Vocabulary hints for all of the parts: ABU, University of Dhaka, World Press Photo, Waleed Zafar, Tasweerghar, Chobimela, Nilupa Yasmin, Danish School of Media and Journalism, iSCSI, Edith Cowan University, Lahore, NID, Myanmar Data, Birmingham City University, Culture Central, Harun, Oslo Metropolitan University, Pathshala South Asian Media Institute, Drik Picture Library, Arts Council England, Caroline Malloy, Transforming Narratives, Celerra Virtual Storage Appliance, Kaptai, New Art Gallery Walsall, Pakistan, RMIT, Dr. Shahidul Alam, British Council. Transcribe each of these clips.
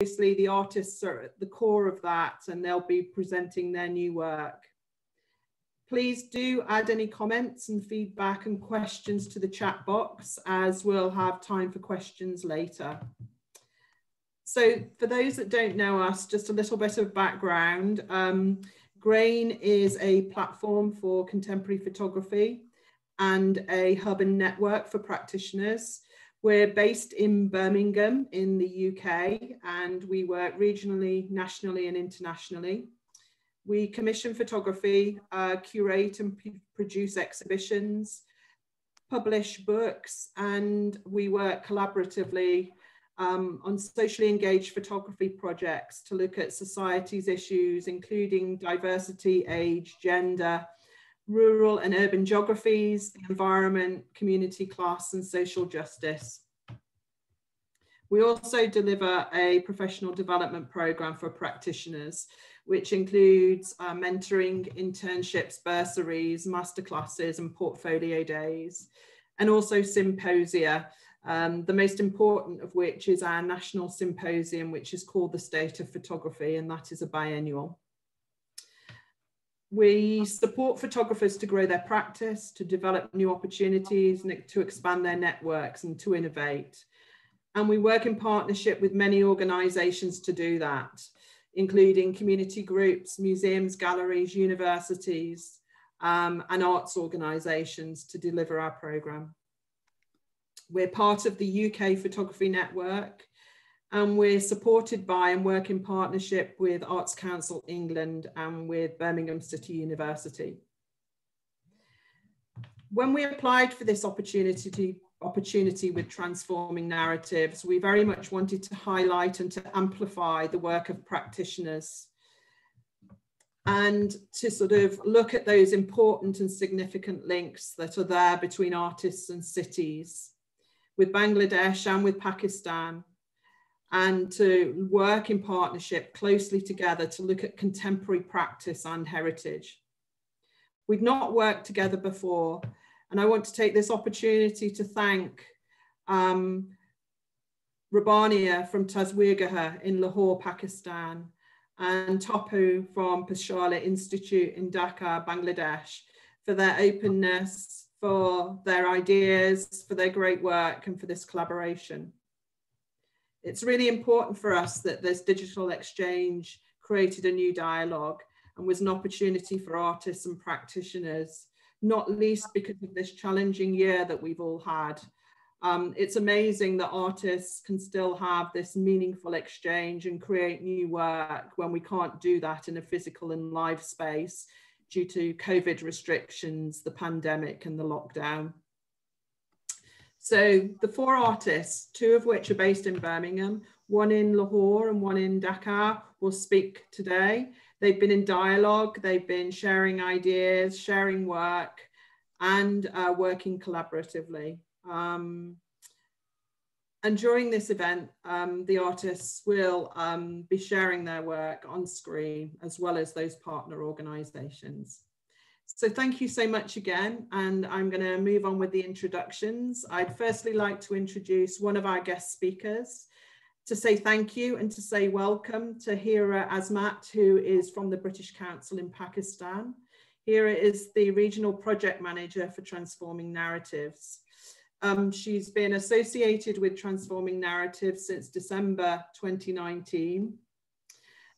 obviously the artists are at the core of that, and they'll be presenting their new work. Please do add any comments and feedback and questions to the chat box, as we'll have time for questions later. So for those that don't know us, just a little bit of background. Grain is a platform for contemporary photography and a hub and network for practitioners. We're based in Birmingham in the UK, and we work regionally, nationally and internationally. We commission photography, curate and produce exhibitions, publish books, and we work collaboratively on socially engaged photography projects to look at society's issues, including diversity, age, gender, rural and urban geographies, the environment, community, class, and social justice. We also deliver a professional development program for practitioners, which includes mentoring, internships, bursaries, masterclasses, and portfolio days, and also symposia, the most important of which is our national symposium, which is called The State of Photography, and that is a biennial. We support photographers to grow their practice, to develop new opportunities, and to expand their networks and to innovate. And we work in partnership with many organisations to do that, including community groups, museums, galleries, universities, and arts organisations to deliver our programme. We're part of the UK Photography Network, and we're supported by and work in partnership with Arts Council England and with Birmingham City University. When we applied for this opportunity with Transforming Narratives, we very much wanted to highlight and to amplify the work of practitioners and to sort of look at those important and significant links that are there between artists and cities, with Bangladesh and with Pakistan, and to work in partnership closely together to look at contemporary practice and heritage. We've not worked together before, and I want to take this opportunity to thank Rabbania from Tasweerghar in Lahore, Pakistan, and Tapu from Pathshala Institute in Dhaka, Bangladesh, for their openness, for their ideas, for their great work, and for this collaboration. It's really important for us that this digital exchange created a new dialogue and was an opportunity for artists and practitioners, not least because of this challenging year that we've all had. It's amazing that artists can still have this meaningful exchange and create new work when we can't do that in a physical and live space due to COVID restrictions, the pandemic and the lockdown. So the four artists, two of which are based in Birmingham, one in Lahore and one in Dhaka, will speak today. They've been in dialogue, they've been sharing ideas, sharing work, and working collaboratively. And during this event, the artists will be sharing their work on screen, as well as those partner organisations. So thank you so much again, and I'm going to move on with the introductions. I'd firstly like to introduce one of our guest speakers, to say thank you and to say welcome to Hira Azmat, who is from the British Council in Pakistan. Hira is the Regional Project Manager for Transforming Narratives. She's been associated with Transforming Narratives since December 2019.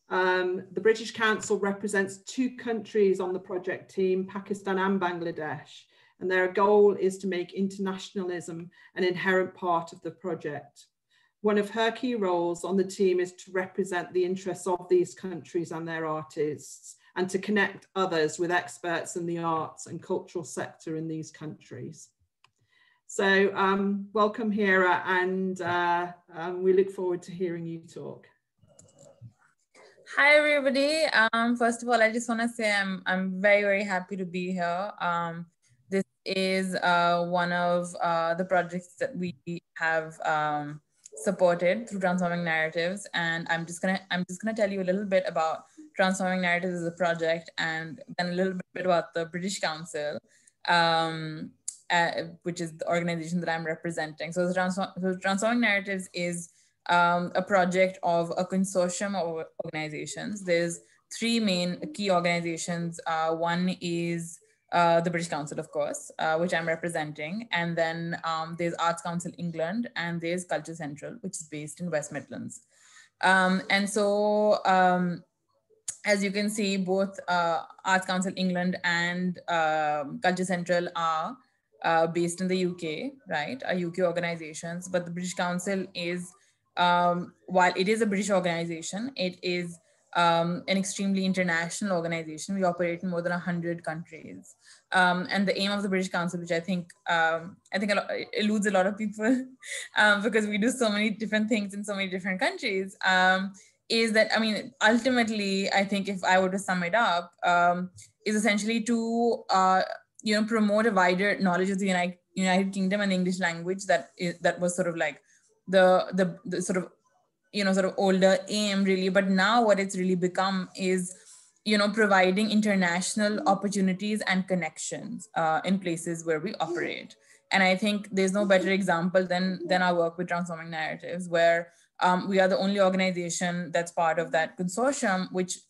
The British Council represents two countries on the project team, Pakistan and Bangladesh, and their goal is to make internationalism an inherent part of the project. One of her key roles on the team is to represent the interests of these countries and their artists, and to connect others with experts in the arts and cultural sector in these countries. So welcome, Hira, and we look forward to hearing you talk. Hi, everybody. First of all, I just want to say I'm very, very happy to be here. This is one of the projects that we have supported through Transforming Narratives, and I'm just gonna tell you a little bit about Transforming Narratives as a project, and then a little bit about the British Council, which is the organization that I'm representing. So Transforming Narratives is a project of a consortium of organizations. There's three main key organizations. One is the British Council, of course, which I'm representing. And then there's Arts Council England, and there's Culture Central, which is based in West Midlands. And so, as you can see, both Arts Council England and Culture Central are based in the UK, right? Are UK organizations, but the British Council is, while it is a British organization, it is an extremely international organization. We operate in more than 100 countries. And the aim of the British Council, which I think eludes a lot of people because we do so many different things in so many different countries, is that, I mean, ultimately, I think if I were to sum it up, is essentially to, promote a wider knowledge of the United Kingdom and English language that was sort of like the sort of, sort of older aim really, but now what it's really become is, providing international opportunities and connections in places where we operate. And I think there's no better example than our work with Transforming Narratives, where we are the only organization that's part of that consortium, which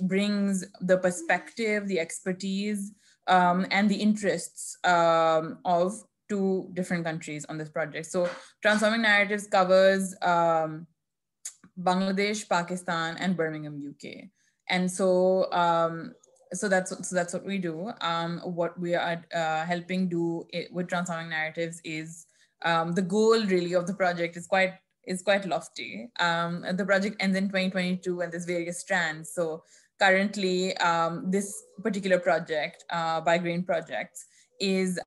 brings the perspective, the expertise, and the interests of two different countries on this project. So Transforming Narratives covers Bangladesh, Pakistan, and Birmingham, UK. And so, so that's what we do. What we are helping do with Transforming Narratives is the goal really of the project is quite lofty. The project ends in 2022, and there's various strands. So currently, this particular project by Grain Projects is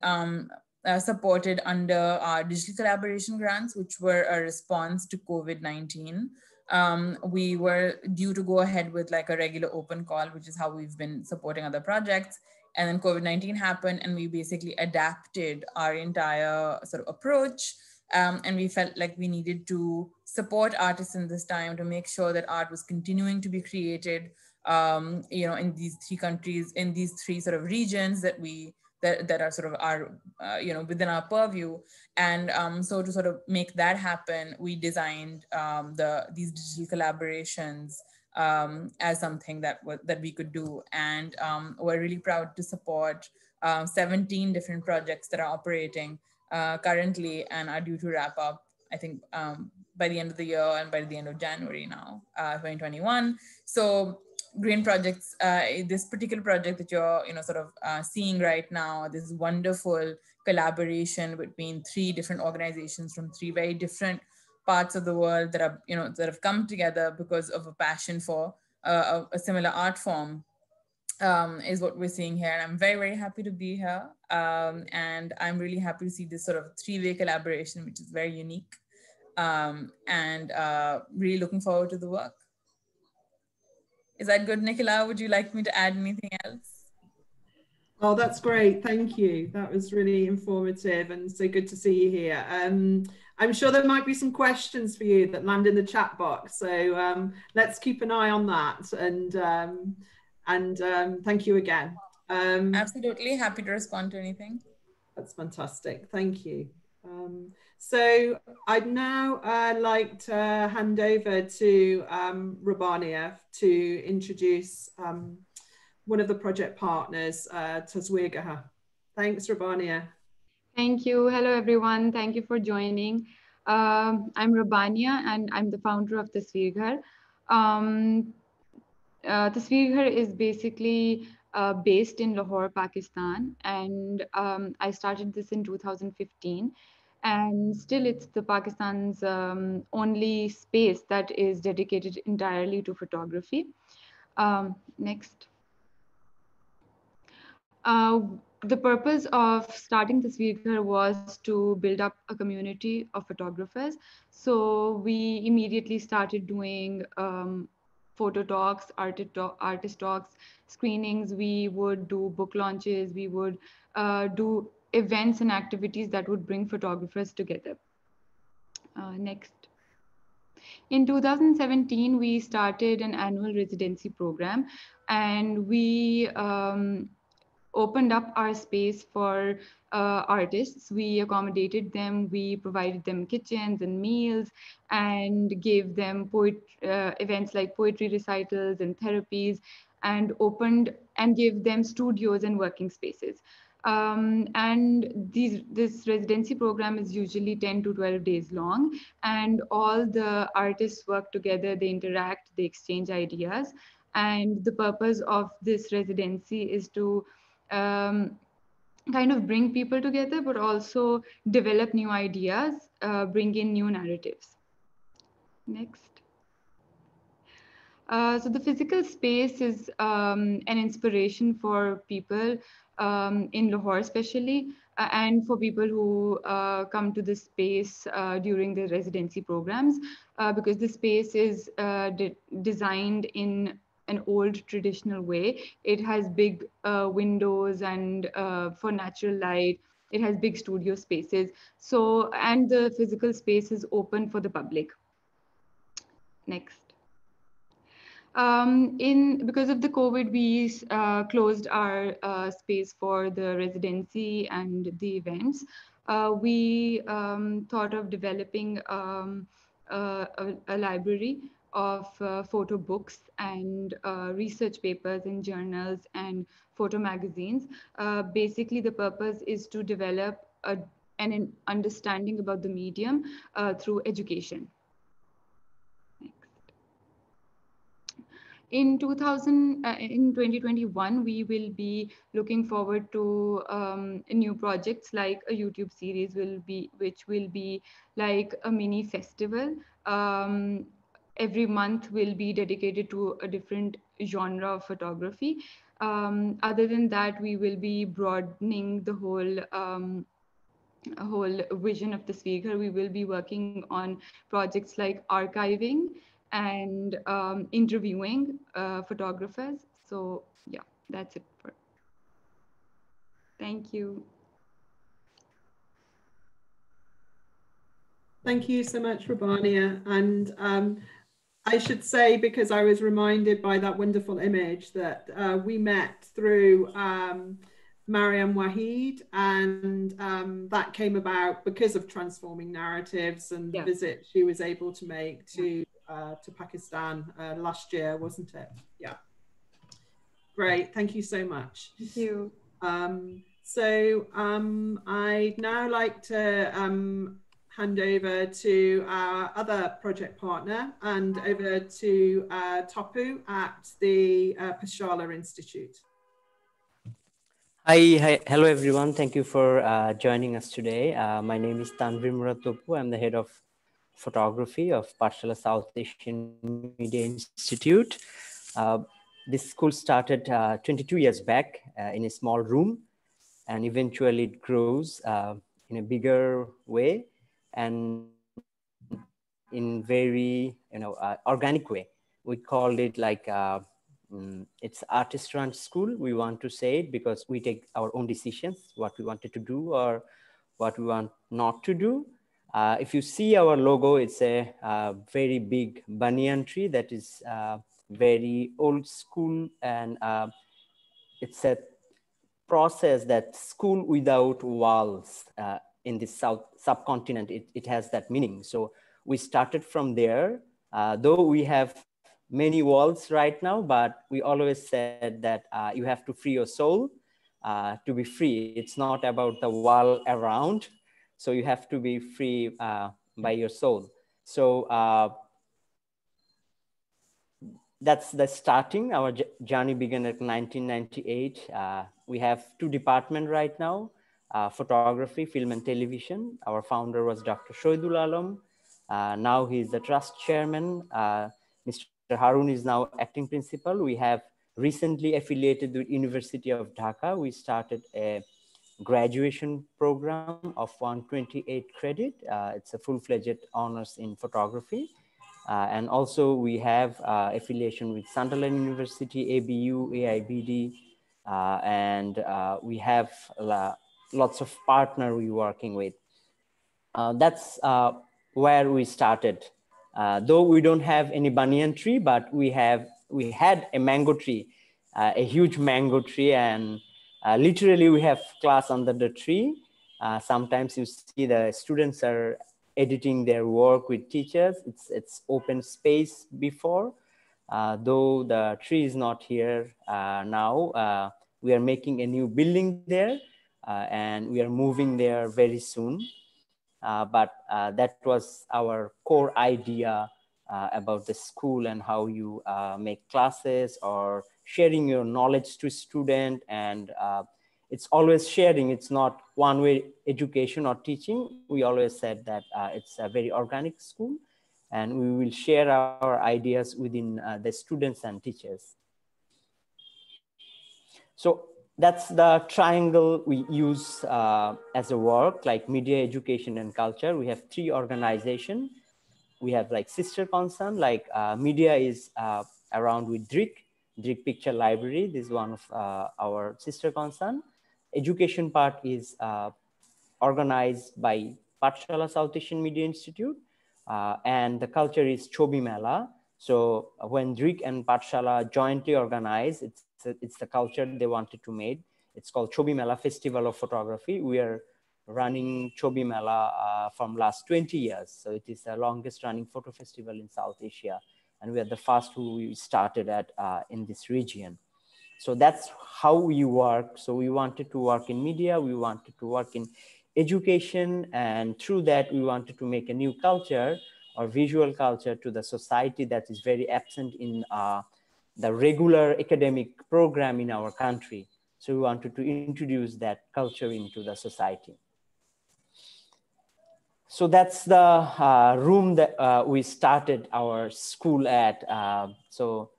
supported under our digital collaboration grants, which were a response to COVID-19. We were due to go ahead with like a regular open call, which is how we've been supporting other projects. And then COVID-19 happened, and we basically adapted our entire sort of approach. And we felt like we needed to support artists in this time to make sure that art was continuing to be created, in these three countries, in these three sort of regions that are sort of our, within our purview. And so to sort of make that happen, we designed these digital collaborations as something that we could do. And we're really proud to support 17 different projects that are operating currently and are due to wrap up, I think, by the end of the year and by the end of January now, 2021. So Grain Projects, this particular project that you're seeing right now, this wonderful collaboration between three different organizations from three very different parts of the world that are that have come together because of a passion for a similar art form, is what we're seeing here. And I'm very, very happy to be here. And I'm really happy to see this sort of three-way collaboration, which is very unique, and really looking forward to the work. Is that good, Nicola? Would you like me to add anything else? Oh, that's great. Thank you. That was really informative, and so good to see you here. I'm sure there might be some questions for you that land in the chat box. So let's keep an eye on that. And thank you again. Absolutely. Happy to respond to anything. That's fantastic. Thank you. So I'd now like to hand over to Rabbania to introduce one of the project partners, Tasweerghar. Thanks, Rabbania. Thank you. Hello, everyone. Thank you for joining. I'm Rabbania, and I'm the founder of Tasweerghar. Tasweerghar is basically based in Lahore, Pakistan, and I started this in 2015. And still it's the Pakistan's only space that is dedicated entirely to photography. Next. The purpose of starting Tasweerghar was to build up a community of photographers. So we immediately started doing photo talks, artist talks, screenings. We would do book launches. We would do events and activities that would bring photographers together. Next. In 2017, we started an annual residency program, and we opened up our space for artists. We accommodated them, we provided them kitchens and meals, and gave them events like poetry recitals and therapies, and opened and gave them studios and working spaces. And this residency program is usually 10 to 12 days long, and all the artists work together, they interact, they exchange ideas. And the purpose of this residency is to kind of bring people together, but also develop new ideas, bring in new narratives. Next. So the physical space is an inspiration for people in Lahore especially, and for people who come to this space during the residency programs, because the space is designed in an old traditional way. It has big windows and for natural light. It has big studio spaces. So, and the physical space is open for the public. Next. Because of the COVID, we closed our space for the residency and the events. We thought of developing a library of photo books and research papers and journals and photo magazines. Basically, the purpose is to develop an understanding about the medium through education. In 2021, we will be looking forward to new projects, like a YouTube series which will be like a mini festival. Every month will be dedicated to a different genre of photography. Other than that, we will be broadening the whole vision of the Tasweerghar. We will be working on projects like archiving and interviewing photographers. So yeah, that's it. Thank you. Thank you so much, Rabbania. And I should say, because I was reminded by that wonderful image, that we met through Mariam Wahid, and that came about because of Transforming Narratives and the visit she was able to make to Pakistan last year, wasn't it? Yeah. Great, thank you so much. Thank you. I'd now like to hand over to our other project partner and over to Tapu at the Pathshala Institute. Hi, hello everyone. Thank you for joining us today. My name is Tanvir Murad Tapu. I'm the head of photography of Pathshala South Asian Media Institute. This school started 22 years back in a small room, and eventually it grows in a bigger way and in very organic way. We called it like it's artist run school. We want to say it because we take our own decisions, what we wanted to do or what we want not to do. If you see our logo, it's a very big banyan tree that is very old school, and it's a process that school without walls in the South subcontinent, it has that meaning. So we started from there, though we have many walls right now, but we always said that you have to free your soul to be free. It's not about the wall around. So you have to be free by your soul. So that's the starting. Our journey began at 1998. We have two departments right now. Photography, film and television. Our founder was Dr. Shahidul Alam. Now he's the trust chairman. Mr. Harun is now acting principal. We have recently affiliated with University of Dhaka. We started a graduation program of 128 credit. It's a full-fledged honors in photography. And also we have affiliation with Sunderland University, ABU, AIBD, and we have lots of partner we're working with. That's where we started. Though we don't have any banyan tree, but we had a mango tree, a huge mango tree, and Literally, we have class under the tree. Sometimes you see the students are editing their work with teachers. It's open space before, though the tree is not here now. We are making a new building there, and we are moving there very soon. But that was our core idea about the school and how you make classes or sharing your knowledge to student. And it's always sharing. It's not one-way education or teaching. We always said that it's a very organic school, and we will share our ideas within the students and teachers. So that's the triangle we use as a work, like media, education, and culture. We have three organizations. We have like sister concern, like media is around with Drik Picture Library. This is one of our sister concern. Education part is organized by Pathshala South Asian Media Institute, and the culture is Chobimela. So when Drik and Pathshala jointly organize, it's the culture they wanted to make. It's called Chobimela Festival of Photography. We are running Chobimela from last 20 years. So it is the longest running photo festival in South Asia. And we are the first who we started at in this region. So that's how we work. So we wanted to work in media, we wanted to work in education, and through that, we wanted to make a new culture or visual culture to the society that is very absent in the regular academic program in our country. So we wanted to introduce that culture into the society. So that's the room that we started our school at. So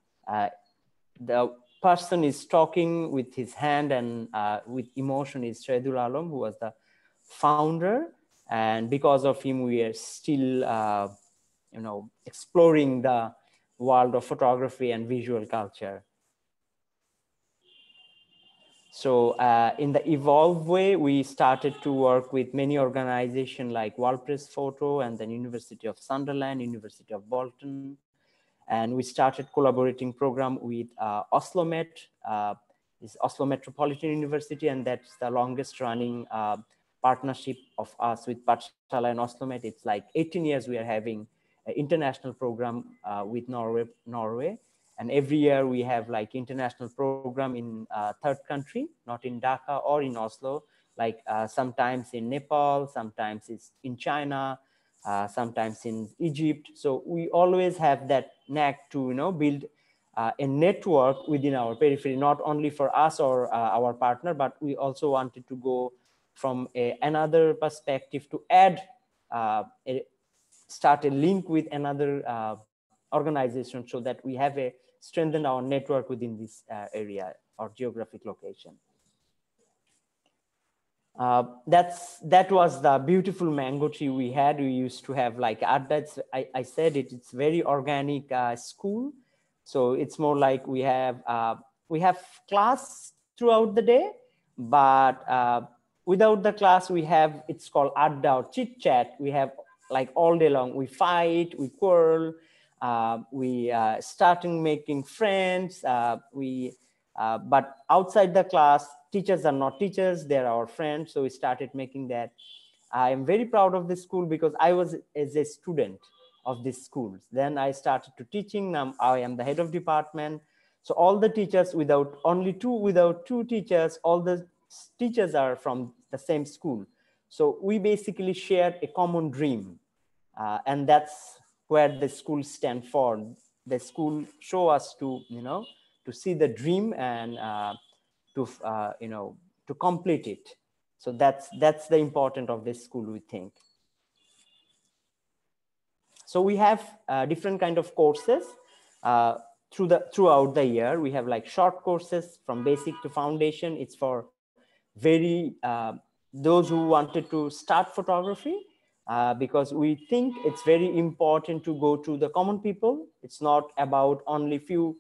the person is talking with his hand and with emotion is Shahidul Alam, who was the founder. And because of him, we are still exploring the world of photography and visual culture. So in the evolve way, we started to work with many organizations like World Press Photo and then University of Sunderland, University of Bolton. And we started collaborating program with Oslo Met, is Oslo Metropolitan University, and that's the longest running partnership of us with Pathshala and Oslo Met. It's like 18 years we are having an international program with Norway. And every year we have like international program in third country, not in Dhaka or in Oslo, like sometimes in Nepal, sometimes it's in China, sometimes in Egypt. So we always have that knack to build a network within our periphery, not only for us or our partner, but we also wanted to go from another perspective to add, start a link with another organization so that we have a strengthen our network within this area or geographic location. That was the beautiful mango tree we had. We used to have like adverts. I said it's very organic school. So it's more like we have class throughout the day, but without the class we have, it's called adda or chit chat. We have like all day long, we fight, we quarrel, we starting making friends, but outside the class, teachers are not teachers, they're our friends. So we started making that. I am very proud of this school because I was as a student of this school. Then I started to teaching. Now I am the head of department. So all the teachers without two teachers, all the teachers are from the same school. So we basically shared a common dream, and that's where the school stand for. The school show us to see the dream and to complete it. So that's the important of this school, we think. So we have different kind of courses throughout the year. We have like short courses from basic to foundation. It's for very those who wanted to start photography. Because we think it's very important to go to the common people. It's not about only few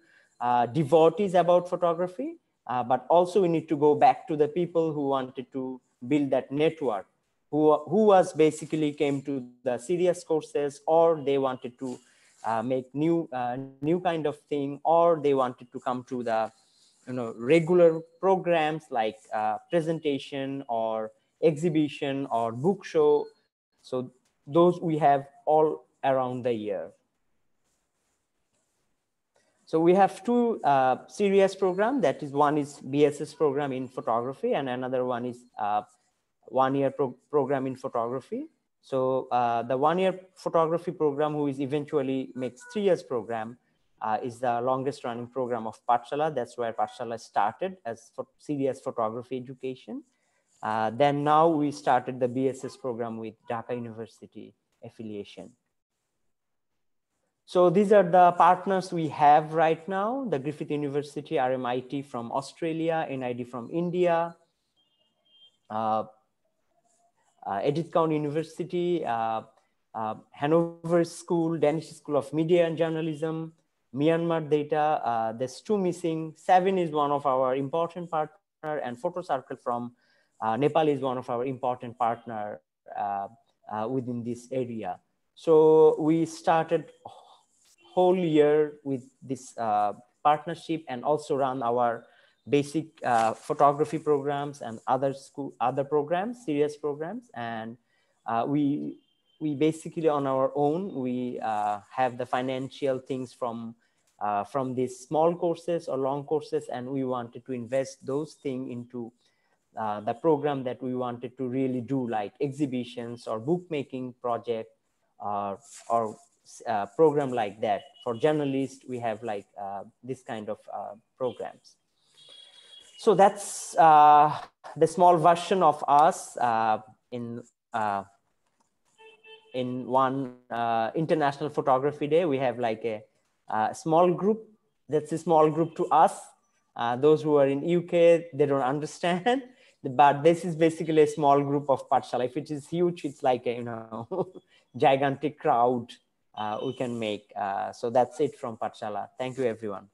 devotees about photography, but also we need to go back to the people who wanted to build that network, who was basically came to the serious courses, or they wanted to make new kind of thing, or they wanted to come to the regular programs like presentation or exhibition or book show. So those we have all around the year. So we have two serious programs. That is, one is BSS program in photography, and another one is one-year program in photography. So the one-year photography program, who is eventually makes 3 years program, is the longest running program of Pathshala. That's where Pathshala started as for serious photography education. Then now we started the BSS program with Dhaka University affiliation. So these are the partners we have right now: the Griffith University, RMIT from Australia, NID from India, Edith Cowan University, Hanover School, Danish School of Media and Journalism, Myanmar data. There's two missing. Savin is one of our important partner, and Photo Circle from Nepal is one of our important partner within this area. So we started whole year with this partnership, and also run our basic photography programs and other programs, serious programs. And we basically on our own, we have the financial things from these small courses or long courses, and we wanted to invest those things into the program that we wanted to really do, like exhibitions or bookmaking project or program like that. For journalists, we have like this kind of programs. So that's the small version of us in one International Photography Day. We have like a small group. That's a small group to us. Those who are in UK, they don't understand, but this is basically a small group of Pathshala. If it is huge, it's like a, gigantic crowd we can make. So that's it from Pathshala. Thank you, everyone.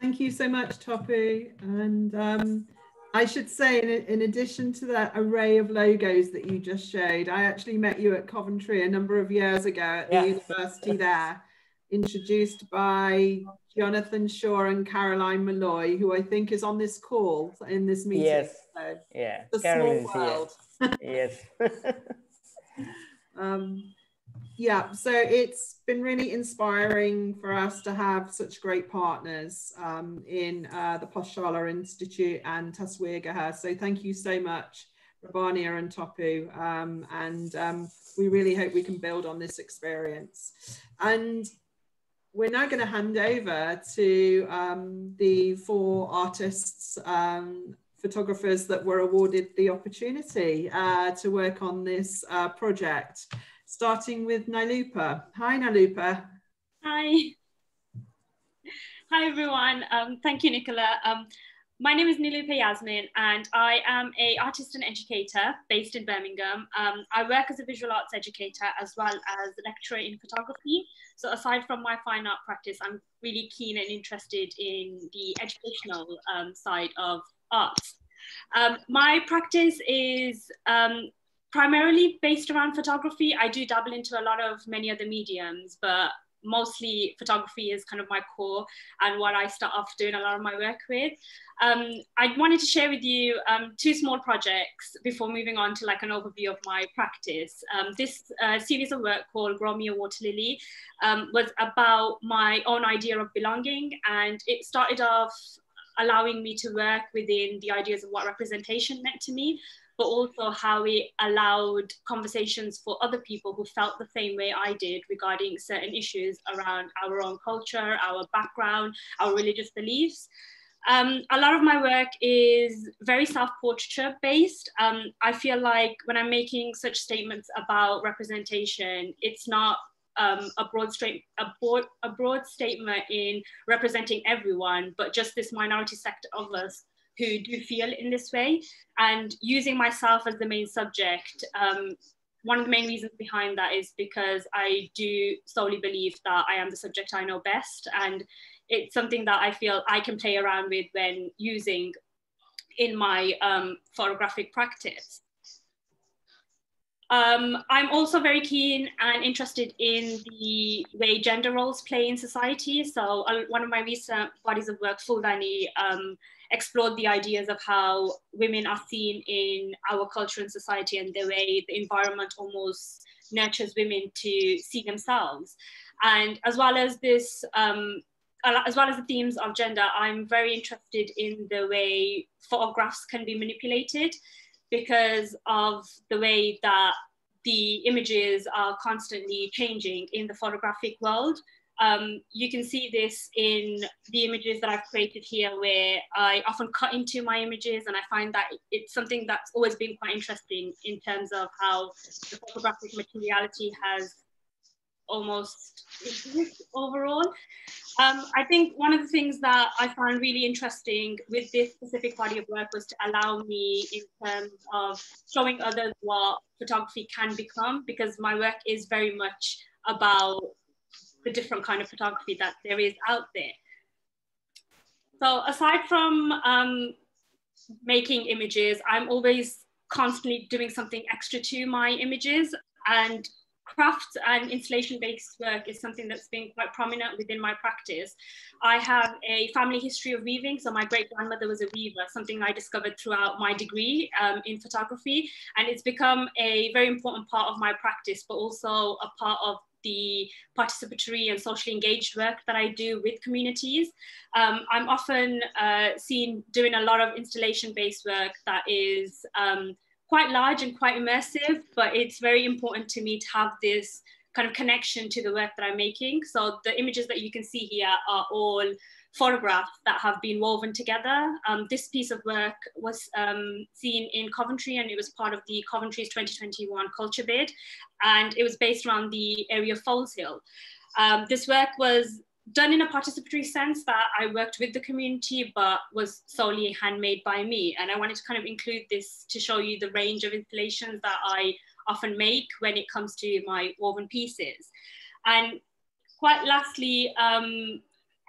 Thank you so much, Tapu. And I should say, in addition to that array of logos that you just showed, I actually met you at Coventry a number of years ago at the university there, introduced by Jonathan Shaw and Caroline Malloy, who I think is on this call in this meeting. Yes. So, yeah. The Caroline, small world. Yes. Yeah, so it's been really inspiring for us to have such great partners in the Pathshala Institute and Tasweerghar. So thank you so much, Rabbania and Tapu, and we really hope we can build on this experience. And we're now going to hand over to the four artists, photographers that were awarded the opportunity to work on this project, starting with Nilupa. Hi, Nilupa. Hi. Hi, everyone. Thank you, Nicola. My name is Nilupa Yasmin, and I am an artist and educator based in Birmingham. I work as a visual arts educator as well as a lecturer in photography. So aside from my fine art practice, I'm really keen and interested in the educational side of arts. My practice is primarily based around photography. I do dabble into a lot of many other mediums, but mostly photography is kind of my core and what I start off doing a lot of my work with. I wanted to share with you two small projects before moving on to like an overview of my practice. This series of work called Grow Me a Water Lily was about my own idea of belonging, and it started off allowing me to work within the ideas of what representation meant to me, but also how it allowed conversations for other people who felt the same way I did regarding certain issues around our own culture, our background, our religious beliefs. A lot of my work is very self-portraiture based. I feel like when I'm making such statements about representation, it's not a broad statement in representing everyone, but just this minority sector of us who do feel in this way, and using myself as the main subject. One of the main reasons behind that is because I do solely believe that I am the subject I know best, and it's something that I feel I can play around with when using in my photographic practice. I'm also very keen and interested in the way gender roles play in society. So one of my recent bodies of work, Fuldani, explored the ideas of how women are seen in our culture and society, and the way the environment almost nurtures women to see themselves. And as well as this, as well as the themes of gender, I'm very interested in the way photographs can be manipulated, because of the way that the images are constantly changing in the photographic world. You can see this in the images that I've created here, where I often cut into my images, and I find that it's something that's always been quite interesting in terms of how the photographic materiality has almost improved overall. I think one of the things that I found really interesting with this specific body of work was to allow me in terms of showing others what photography can become, because my work is very much about the different kind of photography that there is out there. So aside from making images, I'm always constantly doing something extra to my images, and craft and installation-based work is something that's been quite prominent within my practice. I have a family history of weaving, so my great-grandmother was a weaver, something I discovered throughout my degree in photography, and it's become a very important part of my practice, but also a part of the participatory and socially engaged work that I do with communities. I'm often seen doing a lot of installation-based work that is quite large and quite immersive, but it's very important to me to have this kind of connection to the work that I'm making. So the images that you can see here are all photographs that have been woven together. This piece of work was seen in Coventry, and it was part of the Coventry's 2021 Culture Bid, and it was based around the area of Folds Hill. This work was done in a participatory sense that I worked with the community, but was solely handmade by me. And I wanted to kind of include this to show you the range of installations that I often make when it comes to my woven pieces. And quite lastly,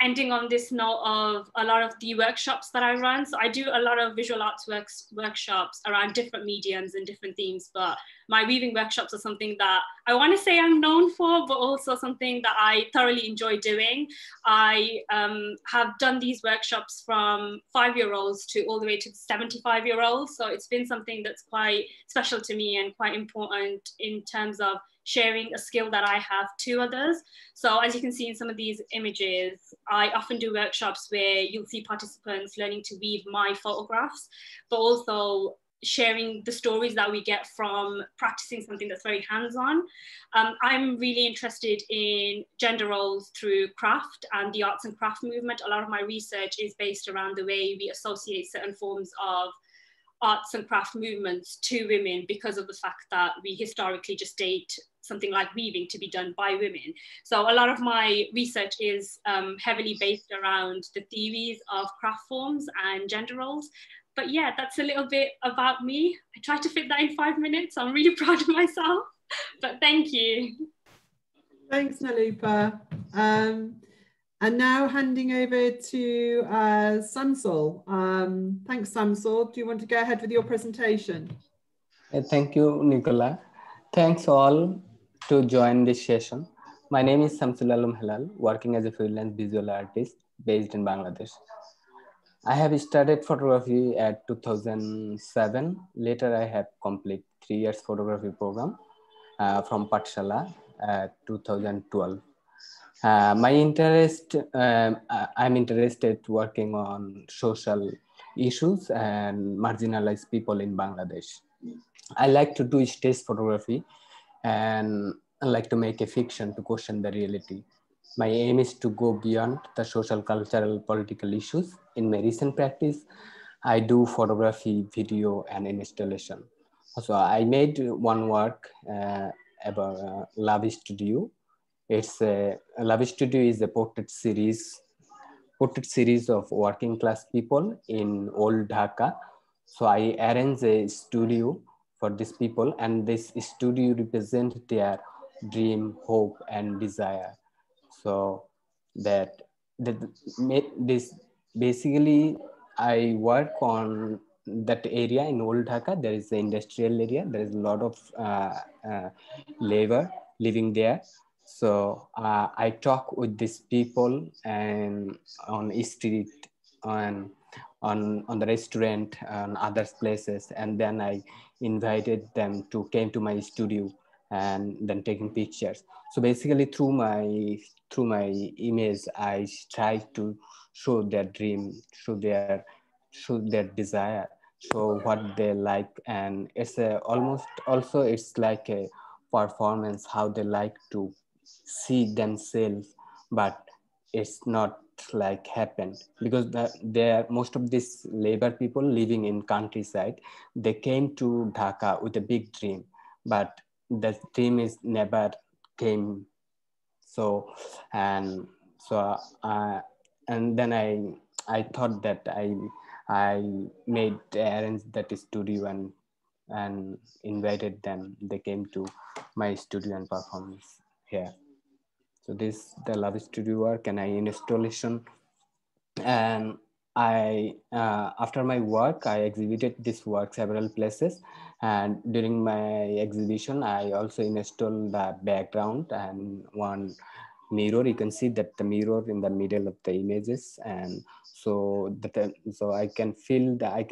ending on this note of a lot of the workshops that I run. So I do a lot of visual arts workshops around different mediums and different themes, but my weaving workshops are something that I want to say I'm known for, but also something that I thoroughly enjoy doing. I have done these workshops from 5-year-olds to all the way to 75-year-olds. So it's been something that's quite special to me and quite important in terms of sharing a skill that I have to others. So as you can see in some of these images, I often do workshops where you'll see participants learning to weave my photographs, but also sharing the stories that we get from practicing something that's very hands-on. I'm really interested in gender roles through craft and the arts and craft movement. A lot of my research is based around the way we associate certain forms of arts and craft movements to women, because of the fact that we historically just date something like weaving to be done by women. So a lot of my research is heavily based around the theories of craft forms and gender roles. But yeah, that's a little bit about me. I tried to fit that in 5 minutes. I'm really proud of myself, but thank you. Thanks, Nilupa. And now handing over to Samsul. Thanks, Samsul. Do you want to go ahead with your presentation? Thank you, Nicola. Thanks all to join this session. My name is Samsul Alam Helal, working as a freelance visual artist based in Bangladesh. I have started photography at 2007. Later, I have completed 3 years photography program from Pathshala 2012. My interest, I'm interested working on social issues and marginalized people in Bangladesh. I like to do stage photography, and I like to make a fiction to question the reality. My aim is to go beyond the social, cultural, political issues. In my recent practice, I do photography, video, and installation. So I made one work about Love Studio. It's Love Studio is a portrait series of working class people in old Dhaka. So I arranged a studio for these people, and this studio represents their dream, hope, and desire. So that this basically I work on that area in Old Dhaka, there is the industrial area. There is a lot of labor living there. So I talk with these people and on the street, on the restaurant, on other places, and then I invited them to came to my studio and then taking pictures. So basically, through my image, I try to show their dream, show their desire, show what they like, and it's a, almost also it's like a performance, how they like to see themselves, but it's not like happened because there most of these labor people living in countryside, they came to Dhaka with a big dream, but the dream is never came. So and then I thought that I made arrange that studio and invited them. They came to my studio and performance here. So this is the love studio work and I installation. And I after my work, I exhibited this work several places. And during my exhibition, I also installed the background and one mirror. You can see that the mirror in the middle of the images, and so that I can feel that I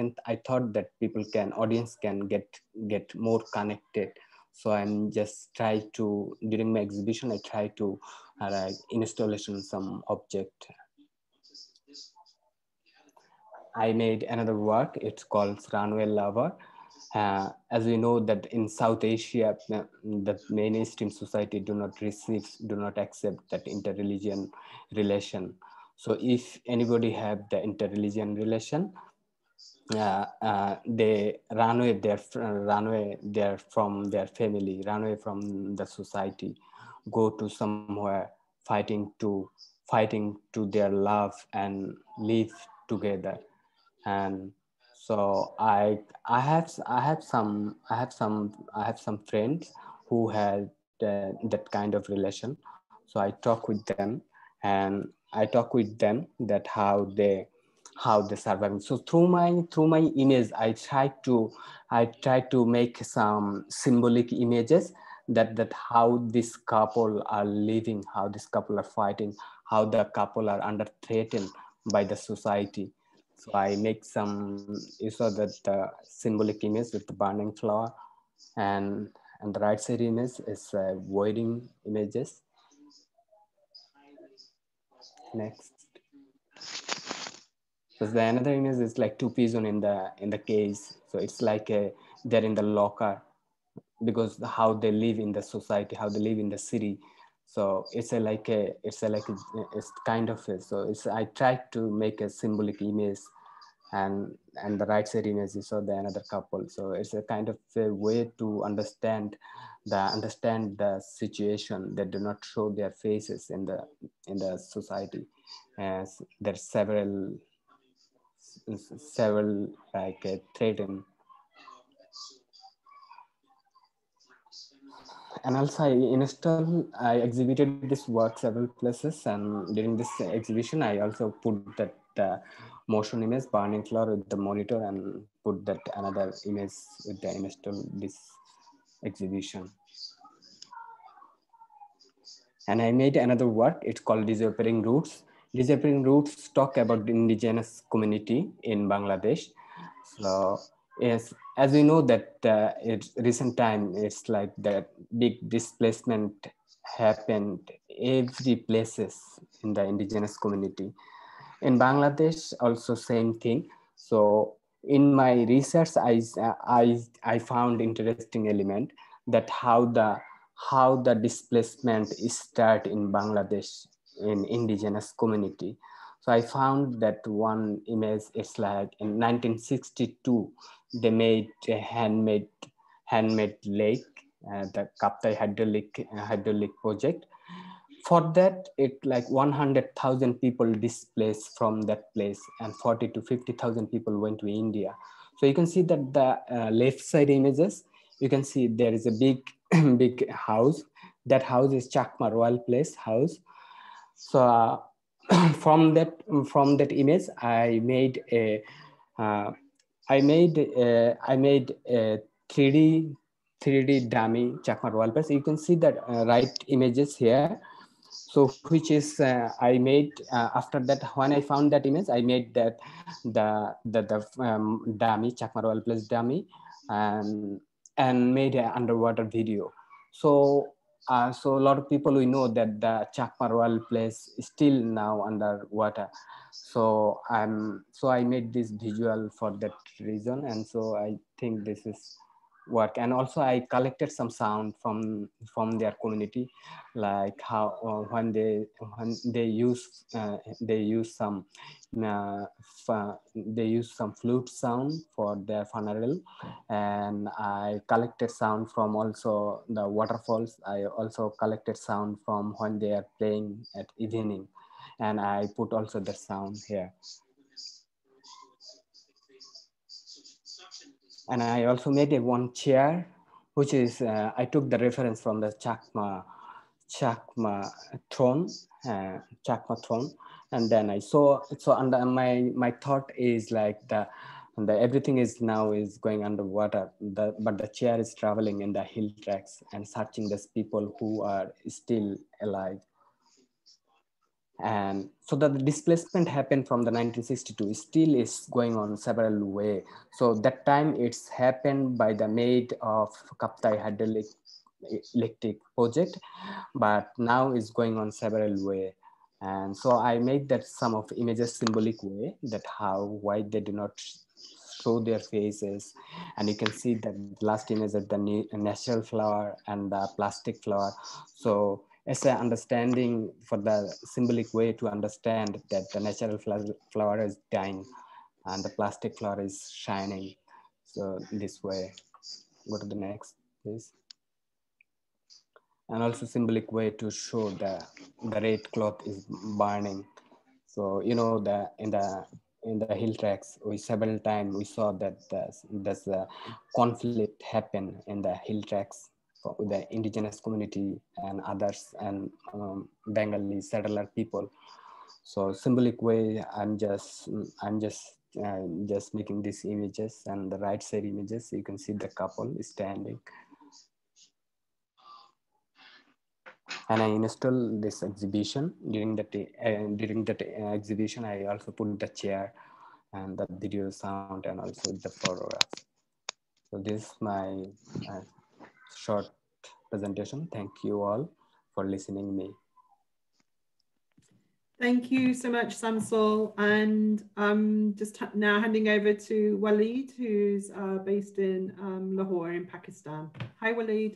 thought that people can audience can get more connected. So I'm just try to during my exhibition I try to installation some object. I made another work. It's called Runway Lover. As we know that in South Asia, the mainstream society do not accept that interreligion relation. So if anybody have the interreligion relation, they run away from their family, run away from the society, go to somewhere fighting to their love and live together. And so I have some friends who had that kind of relation. So I talk with them that how they survive. So through my image, I try to make some symbolic images that how this couple are living, how this couple are fighting, how the couple are under threat by the society. So I make some, you saw that symbolic image with the burning flower, and the right side image is wedding images. Next, so the another image is like two pigeons in the cage. So it's like they're in the locker because how they live in the society, how they live in the city. So it's kind of a, so it's I tried to make a symbolic image, and the right side image is of the another couple. So it's a kind of a way to understand the situation. They do not show their faces in the society. As there's several like threatened. And also I exhibited this work several places, and during this exhibition, I also put that motion image, burning flower with the monitor, and put that another image with the image to this exhibition. And I made another work, it's called Disappearing Roots. Disappearing Roots talk about the indigenous community in Bangladesh. So, yes, as we know that in recent time, it's like that big displacement happened every places in the indigenous community. In Bangladesh, also same thing. So in my research, I found interesting element that how the displacement is start in Bangladesh in indigenous community. So I found that one image is like in 1962, they made a handmade lake, the Kaptai hydraulic project. For that, it like 100,000 people displaced from that place, and 40 to 50,000 people went to India. So you can see that the left side images, you can see there is a big house. That house is Chakma Royal Place house. So from that image, I made a I made a 3D dummy Chakmar wallpaper. So you can see that right images here. So which is I made after that, when I found that image, I made that the dummy Chakmar wallpaper dummy and made an underwater video. So so a lot of people we know that the Chakmar wallpaper place is still now underwater. So I made this visual for that reason, and so I think this is work. And also I collected some sound from their community, like how when they use some flute sound for their funeral, and I collected sound from also the waterfalls. I also collected sound from when they are playing at evening, and I put also the sound here. And I also made a one chair, which is I took the reference from the Chakma throne, and then I saw. So under my thought is like the everything is now is going underwater, but the chair is traveling in the hill tracks and searching these people who are still alive. And so the displacement happened from the 1962 still is going on several way. So that time it's happened by the maid of Kaptai hydroelectric project, but now it's going on several way. And so I made that some of images symbolic way that why they do not show their faces. And you can see that last image is the natural flower and the plastic flower. So as an understanding for the symbolic way to understand that the natural flower is dying and the plastic flower is shining. So this way, go to the next, please. And also symbolic way to show the red cloth is burning. So, you know, in the hill tracks, several times we saw that there's a conflict happen in the hill tracks with the indigenous community and others and Bengali settler people. So symbolic way, I'm just making these images, and the right side images, you can see the couple is standing. And I installed this exhibition. During that exhibition, I also put the chair and the video sound and also the photographs. So this is my short presentation. Thank you all for listening to me. Thank you so much, Samsul. And I'm just now handing over to Waleed, who's based in Lahore in Pakistan. Hi, Waleed.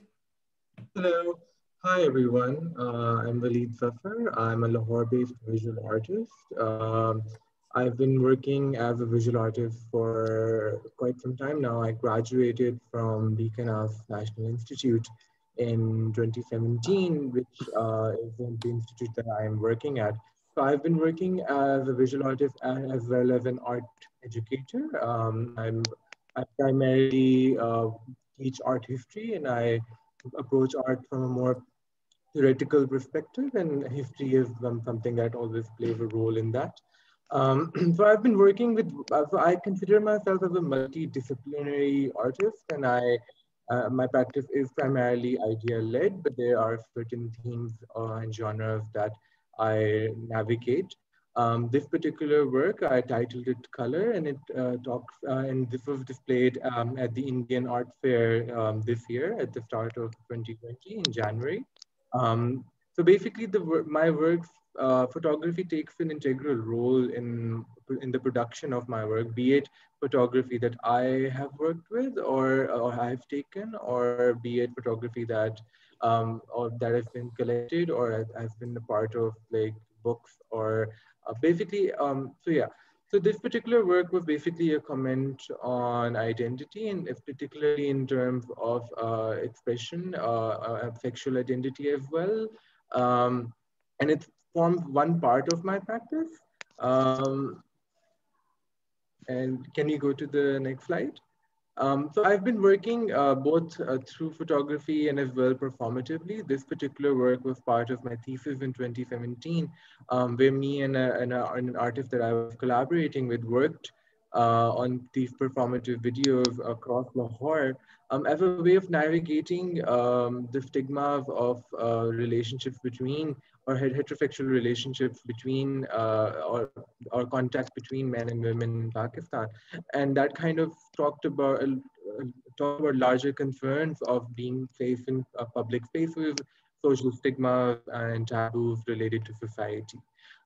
Hello. Hi, everyone. I'm Waleed Zafar. I'm a Lahore-based visual artist. I've been working as a visual artist for quite some time now. I graduated from Beacon National Institute in 2017, which is the institute that I'm working at. So I've been working as a visual artist as well as an art educator. I primarily teach art history, and I approach art from a more theoretical perspective, and history is something that always plays a role in that. So I've been working with, I consider myself as a multidisciplinary artist, and my practice is primarily idea-led, but there are certain themes and genres that I navigate. This particular work, I titled it Color, and it talks, and this was displayed at the Indian Art Fair this year at the start of 2020 in January. So basically my works, photography takes an integral role in the production of my work, be it photography that I have worked with or I've taken, or be it photography that or that has been collected or has been a part of like books or basically. So yeah, so this particular work was basically a comment on identity, and particularly in terms of expression, sexual identity as well, and it's forms one part of my practice. And can you go to the next slide? So I've been working both through photography and as well performatively. This particular work was part of my thesis in 2017, where me and an artist that I was collaborating with worked on the performative video across Lahore as a way of navigating the stigma of relationships between, or heterosexual relationships between, or contacts between men and women in Pakistan. And that kind of talked about larger concerns of being safe in public spaces, social stigma and taboos related to society.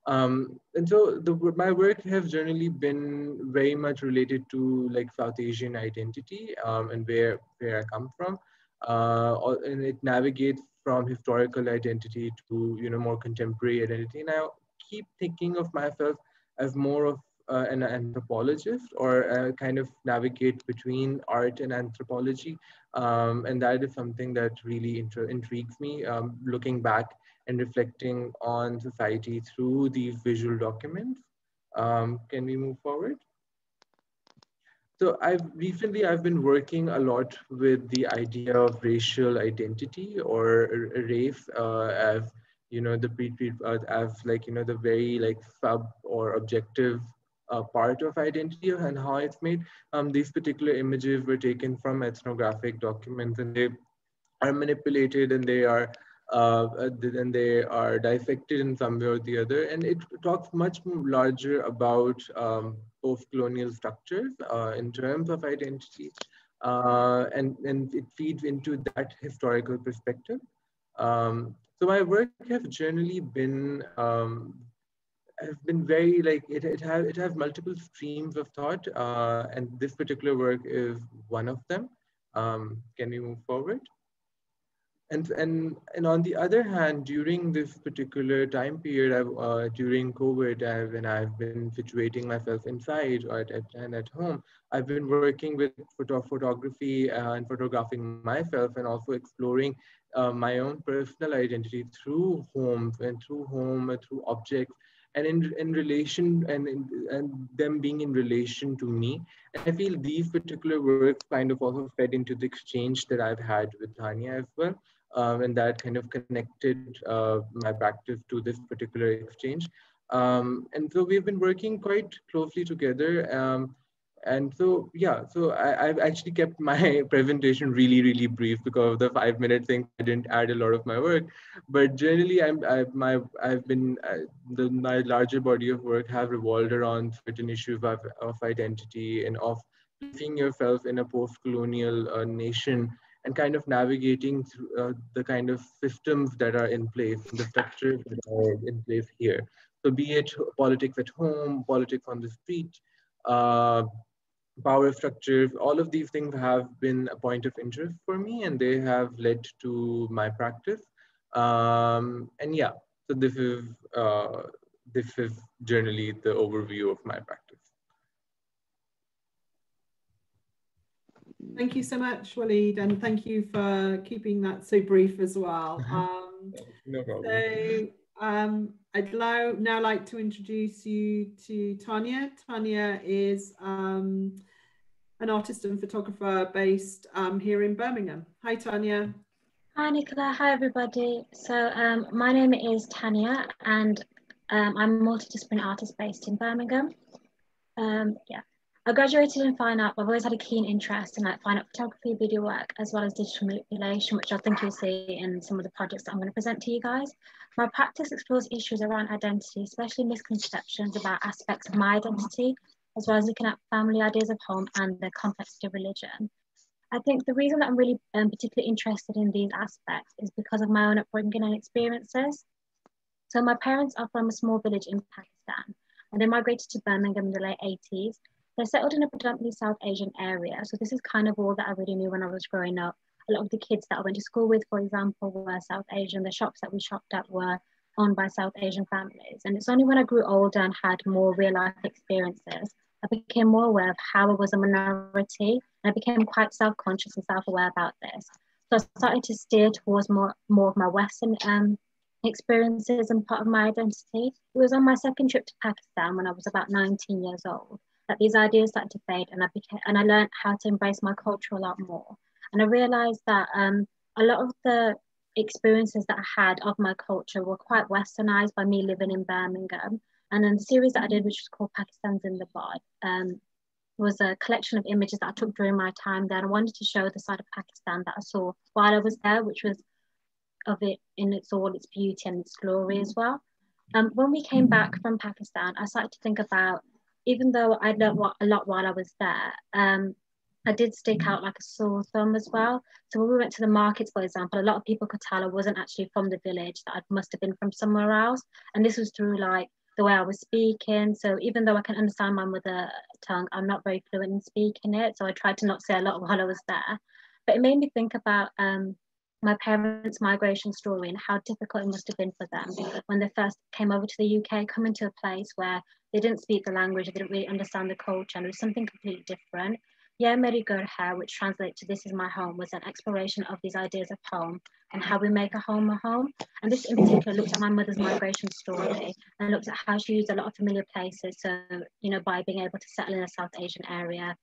And so my work has generally been very much related to like South Asian identity and where I come from. And it navigates from historical identity to, you know, more contemporary identity. And I keep thinking of myself as more of an anthropologist, or kind of navigate between art and anthropology. And that is something that really intrigues me, looking back and reflecting on society through these visual documents. Can we move forward? So I've been working a lot with the idea of racial identity, or race as, you know, the very like sub or objective part of identity, and how it's made. These particular images were taken from ethnographic documents, and they are manipulated, and they are dissected in some way or the other. And it talks much larger about post-colonial structures in terms of identity, and it feeds into that historical perspective. So my work has generally been very like, it has multiple streams of thought, and this particular work is one of them. Can we move forward? And on the other hand, during this particular time period, during COVID, when I've been situating myself inside or at home, I've been working with photography and photographing myself, and also exploring my own personal identity through through objects, and in relation, and them being in relation to me. And I feel these particular works kind of also fed into the exchange that I've had with Tanya as well. And that kind of connected my practice to this particular exchange. And so we've been working quite closely together. And so, yeah, so I've actually kept my presentation really, really brief because of the 5-minute thing. I didn't add a lot of my work, but generally my larger body of work have revolved around certain issues of identity, and of seeing yourself in a post-colonial nation, and kind of navigating through, the kind of systems that are in place, the structures that are in place here. So be it politics at home, politics on the street, power structures, all of these things have been a point of interest for me, and they have led to my practice. And yeah, so this is generally the overview of my practice. Thank you so much, Waleed, and thank you for keeping that so brief as well. No problem. So, I'd now like to introduce you to Tanya. Tanya is an artist and photographer based here in Birmingham. Hi, Tanya. Hi, Nicola. Hi, everybody. So my name is Tanya, and I'm a multidisciplinary artist based in Birmingham. Yeah, I graduated in fine art, but I've always had a keen interest in like fine art photography, video work, as well as digital manipulation, which I think you'll see in some of the projects that I'm going to present to you guys. My practice explores issues around identity, especially misconceptions about aspects of my identity, as well as looking at family ideas of home and the complexity of religion. I think the reason that I'm really particularly interested in these aspects is because of my own upbringing and experiences. So my parents are from a small village in Pakistan, and they migrated to Birmingham in the late 80s. They settled in a predominantly South Asian area. So this is kind of all that I really knew when I was growing up. A lot of the kids that I went to school with, for example, were South Asian. The shops that we shopped at were owned by South Asian families. And it's only when I grew older and had more real life experiences, I became more aware of how I was a minority. And I became quite self-conscious and self-aware about this. So I started to steer towards more of my Western experiences and part of my identity. It was on my second trip to Pakistan when I was about 19 years old that these ideas started to fade, and I learned how to embrace my culture a lot more. And I realized that a lot of the experiences that I had of my culture were quite westernized by me living in Birmingham. And then the series that I did, which was called Pakistan's in the Bod, was a collection of images that I took during my time there. I wanted to show the side of Pakistan that I saw while I was there, which was of it in its all its beauty and its glory as well. When we came back from Pakistan, I started to think about, even though I learned a lot while I was there, I did stick out like a sore thumb as well. So when we went to the markets, for example, a lot of people could tell I wasn't actually from the village, that I must have been from somewhere else. And this was through like the way I was speaking. So even though I can understand my mother tongue, I'm not very fluent in speaking it. So I tried to not say a lot while I was there. But it made me think about my parents' migration story and how difficult it must have been for them when they first came over to the UK, coming to a place where they didn't speak the language, they didn't really understand the culture, and it was something completely different. Yeah, Meri Ghar Hai, which translates to This Is My Home, was an exploration of these ideas of home and how we make a home. And this in particular looked at my mother's migration story and looked at how she used a lot of familiar places. So, you know, by being able to settle in a South Asian area,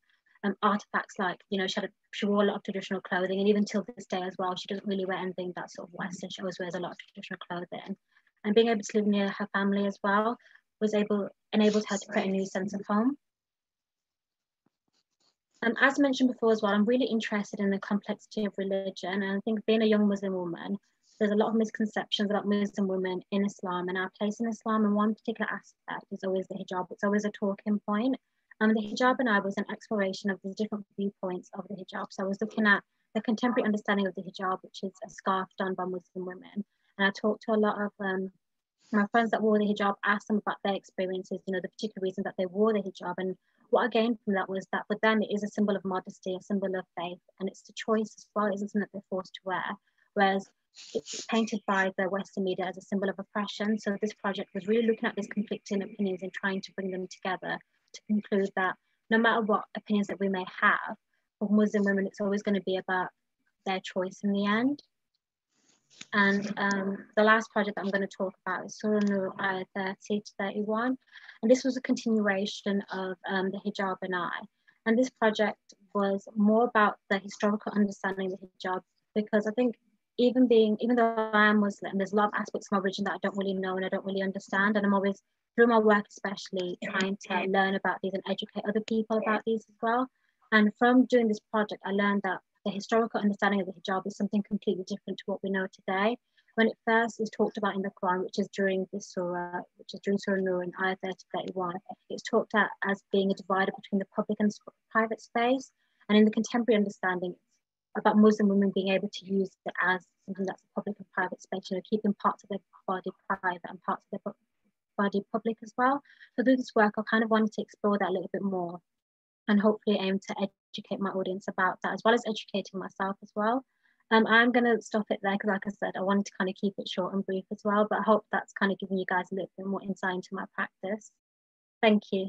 artifacts like, you know, she wore a lot of traditional clothing, and even till this day as well, she doesn't really wear anything that's sort of Western. She always wears a lot of traditional clothing. And being able to live near her family as well was enabled her to create a new sense of home. As mentioned before as well, I'm really interested in the complexity of religion, and I think being a young Muslim woman, there's a lot of misconceptions about Muslim women in Islam and our place in Islam, and one particular aspect is always the hijab. It's always a talking point. The hijab and I was an exploration of the different viewpoints of the hijab. So I was looking at the contemporary understanding of the hijab, which is a scarf done by Muslim women, and I talked to a lot of my friends that wore the hijab, asked them about their experiences, you know, the particular reason that they wore the hijab. And what I gained from that was that for them, it is a symbol of modesty, a symbol of faith, and it's the choice as well. It isn't something that they're forced to wear, whereas it's painted by the Western media as a symbol of oppression. So this project was really looking at these conflicting opinions and trying to bring them together to conclude that no matter what opinions that we may have, for Muslim women, it's always going to be about their choice in the end. And the last project that I'm going to talk about is Surah Nur Ayah 30 to 31. And this was a continuation of the hijab and I. And this project was more about the historical understanding of the hijab, because I think even though I am Muslim, there's a lot of aspects of my religion that I don't really know and I don't really understand. And I'm always, through my work especially, trying to learn about these and educate other people about these as well. And from doing this project, I learned that the historical understanding of the hijab is something completely different to what we know today. When it first is talked about in the Quran, which is during this surah, which is during Surah Nur in Ayah 30-31, it's talked at as being a divider between the public and private space. And in the contemporary understanding, it's about Muslim women being able to use it as something that's a public and private space, you know, keeping parts of their body private and parts of their body public as well. So through this work, I kind of wanted to explore that a little bit more, and hopefully aim to educate my audience about that, as well as educating myself as well. I'm going to stop it there, because like I said, I wanted to kind of keep it short and brief as well, but I hope that's kind of giving you guys a little bit more insight into my practice. Thank you.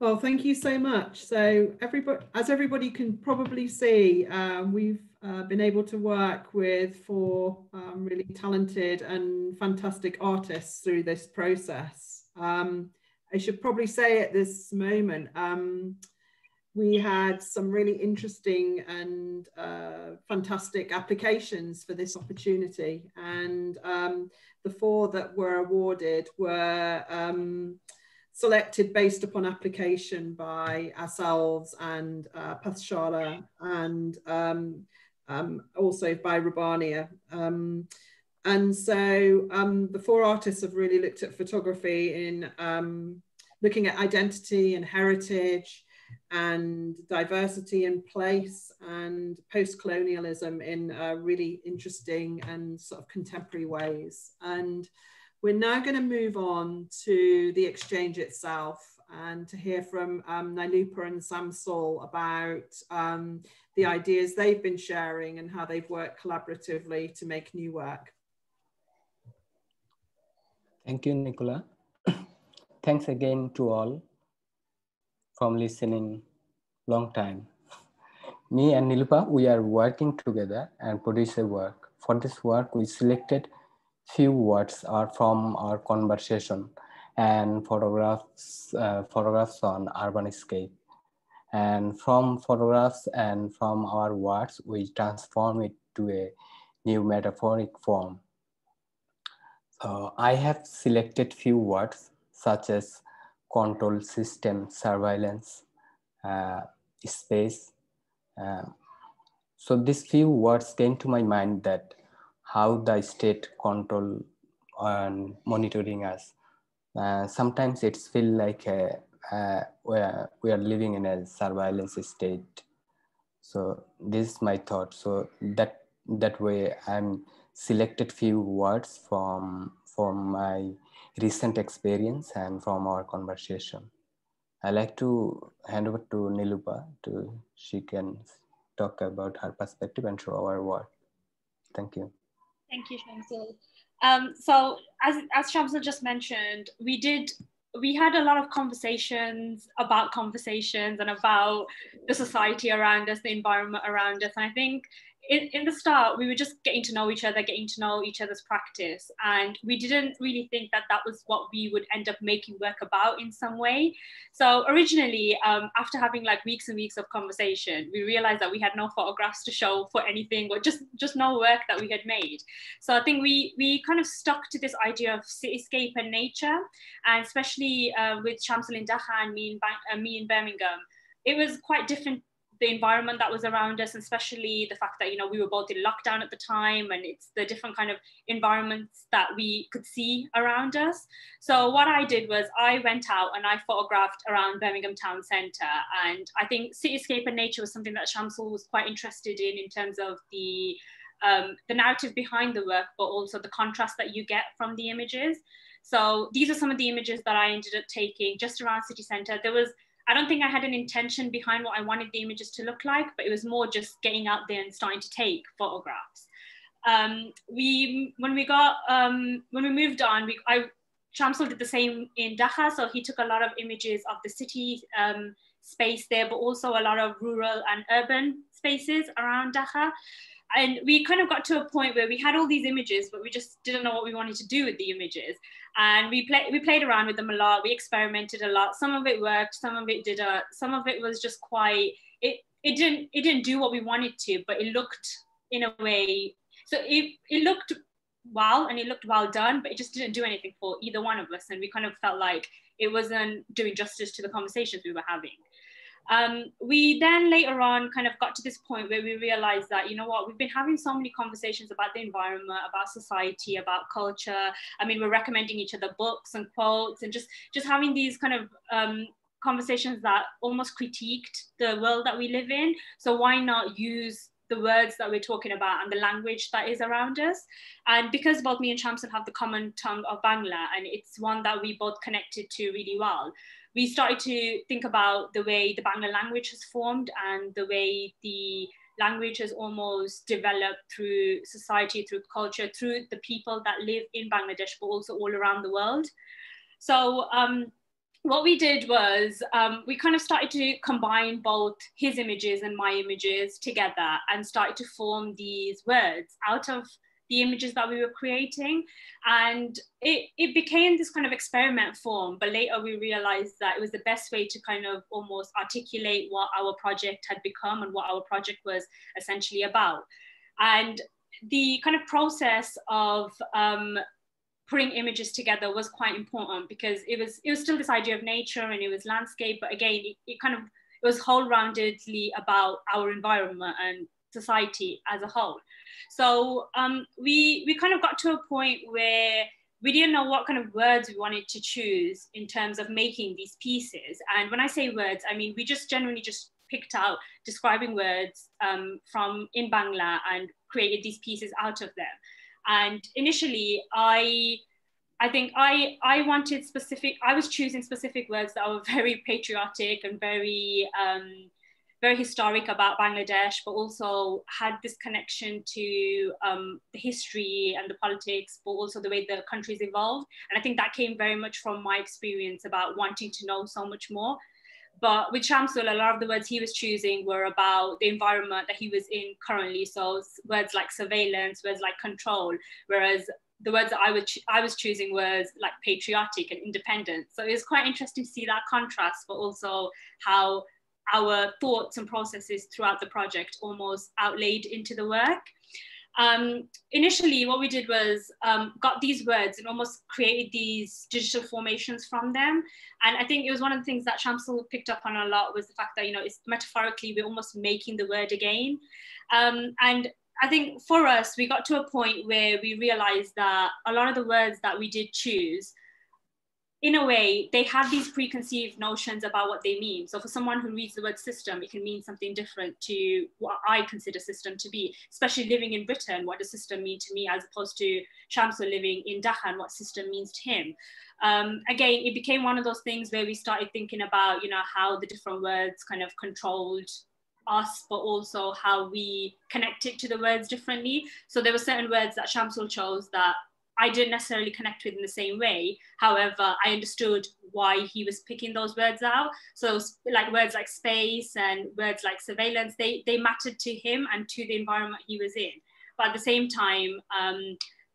Well, thank you so much. So everybody, as everybody can probably see, we've been able to work with four really talented and fantastic artists through this process. I should probably say at this moment, we had some really interesting and fantastic applications for this opportunity. And the four that were awarded were selected based upon application by ourselves and Pathshala, and also by Rabbania. And so the four artists have really looked at photography in looking at identity and heritage and diversity in place and post-colonialism in really interesting and sort of contemporary ways. And we're now going to move on to the exchange itself and to hear from Nilupa and Samsul about the ideas they've been sharing and how they've worked collaboratively to make new work. Thank you, Nicola. Thanks again to all from listening long time. Me and Nilupa, we are working together and produce a work. For this work, we selected few words are from our conversation and photographs on urban scape. And from photographs and from our words, we transform it to a new metaphoric form. I have selected few words such as control system, surveillance, space. So these few words came to my mind, that how the state control and monitoring us. Sometimes it's feel like we are living in a surveillance state. So this is my thought. So that way I'm selected few words from my recent experience and from our conversation. I like to hand over to Nilupa to she can talk about her perspective and show our work. Thank you. Thank you, Shamsul. So as Shamsul just mentioned, we had a lot of conversations about conversations and about the society around us, the environment around us. And I think in the start, we were just getting to know each other, getting to know each other's practice. And we didn't really think that that was what we would end up making work about in some way. So originally, after having like weeks and weeks of conversation, we realized that we had no photographs to show for anything, or just no work that we had made. So I think we kind of stuck to this idea of cityscape and nature, and especially with Shamsul in Dhaka and me in Birmingham, it was quite different, the environment that was around us, especially the fact that, you know, we were both in lockdown at the time, and it's the different kind of environments that we could see around us. So what I did was I went out and I photographed around Birmingham town centre, and I think cityscape and nature was something that Shamsul was quite interested in terms of the narrative behind the work, but also the contrast that you get from the images. So these are some of the images that I ended up taking just around city centre. I don't think I had an intention behind what I wanted the images to look like, but it was more just getting out there and starting to take photographs. When we moved on, Shamsul did the same in Dhaka, so he took a lot of images of the city space there, but also a lot of rural and urban spaces around Dhaka. And we kind of got to a point where we had all these images, but we just didn't know what we wanted to do with the images. And we played around with them a lot. We experimented a lot. Some of it worked, some of it didn't. Some of it was just quite, it didn't do what we wanted to, but it looked in a way, so it looked well, and it looked well done, but it just didn't do anything for either one of us. And we kind of felt like it wasn't doing justice to the conversations we were having. We then later on kind of got to this point where we realized that, you know what, we've been having so many conversations about the environment, about society, about culture. I mean, we're recommending each other books and quotes and just having these kind of conversations that almost critiqued the world that we live in. So why not use the words that we're talking about and the language that is around us? And because both me and Shamsul have the common tongue of Bangla, and it's one that we both connected to really well, we started to think about the way the Bangla language has formed and the way the language has almost developed through society, through culture, through the people that live in Bangladesh, but also all around the world. So what we did was we kind of started to combine both his images and my images together and started to form these words out of the images that we were creating. And it became this kind of experiment form, but later we realized that it was the best way to kind of almost articulate what our project had become and what our project was essentially about. And the kind of process of putting images together was quite important, because it was still this idea of nature and it was landscape, but again it was whole-roundedly about our environment and society as a whole. So we kind of got to a point where we didn't know what kind of words we wanted to choose in terms of making these pieces. And when I say words, I mean, we just generally just picked out describing words from in Bangla and created these pieces out of them. And initially I was choosing specific words that were very patriotic and very historic about Bangladesh, but also had this connection to the history and the politics, but also the way the country's evolved. And I think that came very much from my experience about wanting to know so much more. But with Shamsul, a lot of the words he was choosing were about the environment that he was in currently. So words like surveillance, words like control, whereas the words that I was choosing was like patriotic and independent. So it was quite interesting to see that contrast, but also how our thoughts and processes throughout the project almost outlaid into the work. Initially, what we did was got these words and almost created these digital formations from them. And I think it was one of the things that Samsul picked up on a lot was the fact that, you know, it's metaphorically, we're almost making the word again. And I think for us, we got to a point where we realized that a lot of the words that we did choose, in a way, they have these preconceived notions about what they mean. So for someone who reads the word system, it can mean something different to what I consider system to be, especially living in Britain, what does system mean to me, as opposed to Samsul living in Dhaka and what system means to him. Again, it became one of those things where we started thinking about, you know, how the different words kind of controlled us, but also how we connected to the words differently. So there were certain words that Samsul chose that I didn't necessarily connect with in the same way. However, I understood why he was picking those words out. So like words like space and words like surveillance, they mattered to him and to the environment he was in. But at the same time,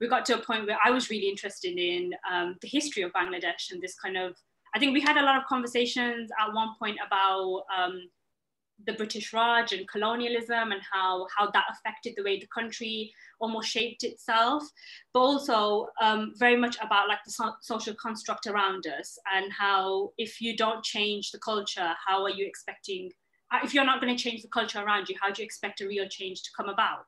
we got to a point where I was really interested in the history of Bangladesh and this kind of, I think we had a lot of conversations at one point about the British Raj and colonialism and how that affected the way the country almost shaped itself, but also very much about like the social construct around us and how if you don't change the culture, how are you expecting, if you're not going to change the culture around you, how do you expect a real change to come about?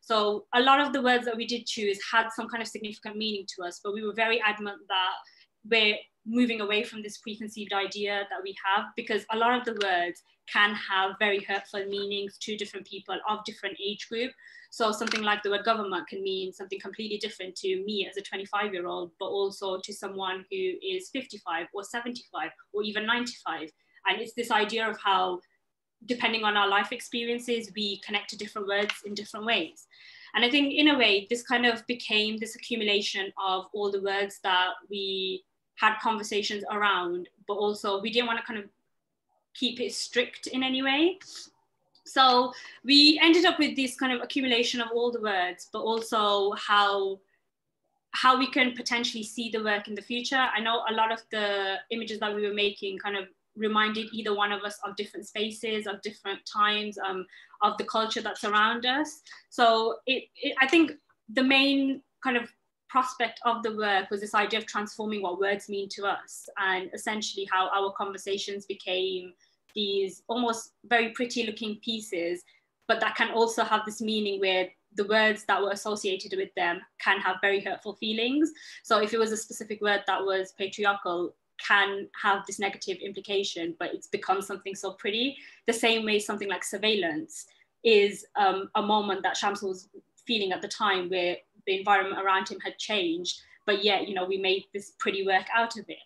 So a lot of the words that we did choose had some kind of significant meaning to us, but we were very adamant that we're moving away from this preconceived idea that we have, because a lot of the words can have very hurtful meanings to different people of different age group. So something like the word government can mean something completely different to me as a 25-year-old, but also to someone who is 55 or 75 or even 95. And it's this idea of how, depending on our life experiences, we connect to different words in different ways. And I think in a way, this kind of became this accumulation of all the words that we had conversations around, but also we didn't want to kind of keep it strict in any way. So we ended up with this kind of accumulation of all the words, but also how we can potentially see the work in the future. I know a lot of the images that we were making kind of reminded either one of us of different spaces, of different times, of the culture that's around us. So I think the main kind of prospect of the work was this idea of transforming what words mean to us, and essentially how our conversations became these almost very pretty looking pieces, but that can also have this meaning where the words that were associated with them can have very hurtful feelings. So if it was a specific word that was patriarchal, can have this negative implication, but it's become something so pretty. The same way something like surveillance is a moment that Samsul was feeling at the time where the environment around him had changed, but yet, you know, we made this pretty work out of it.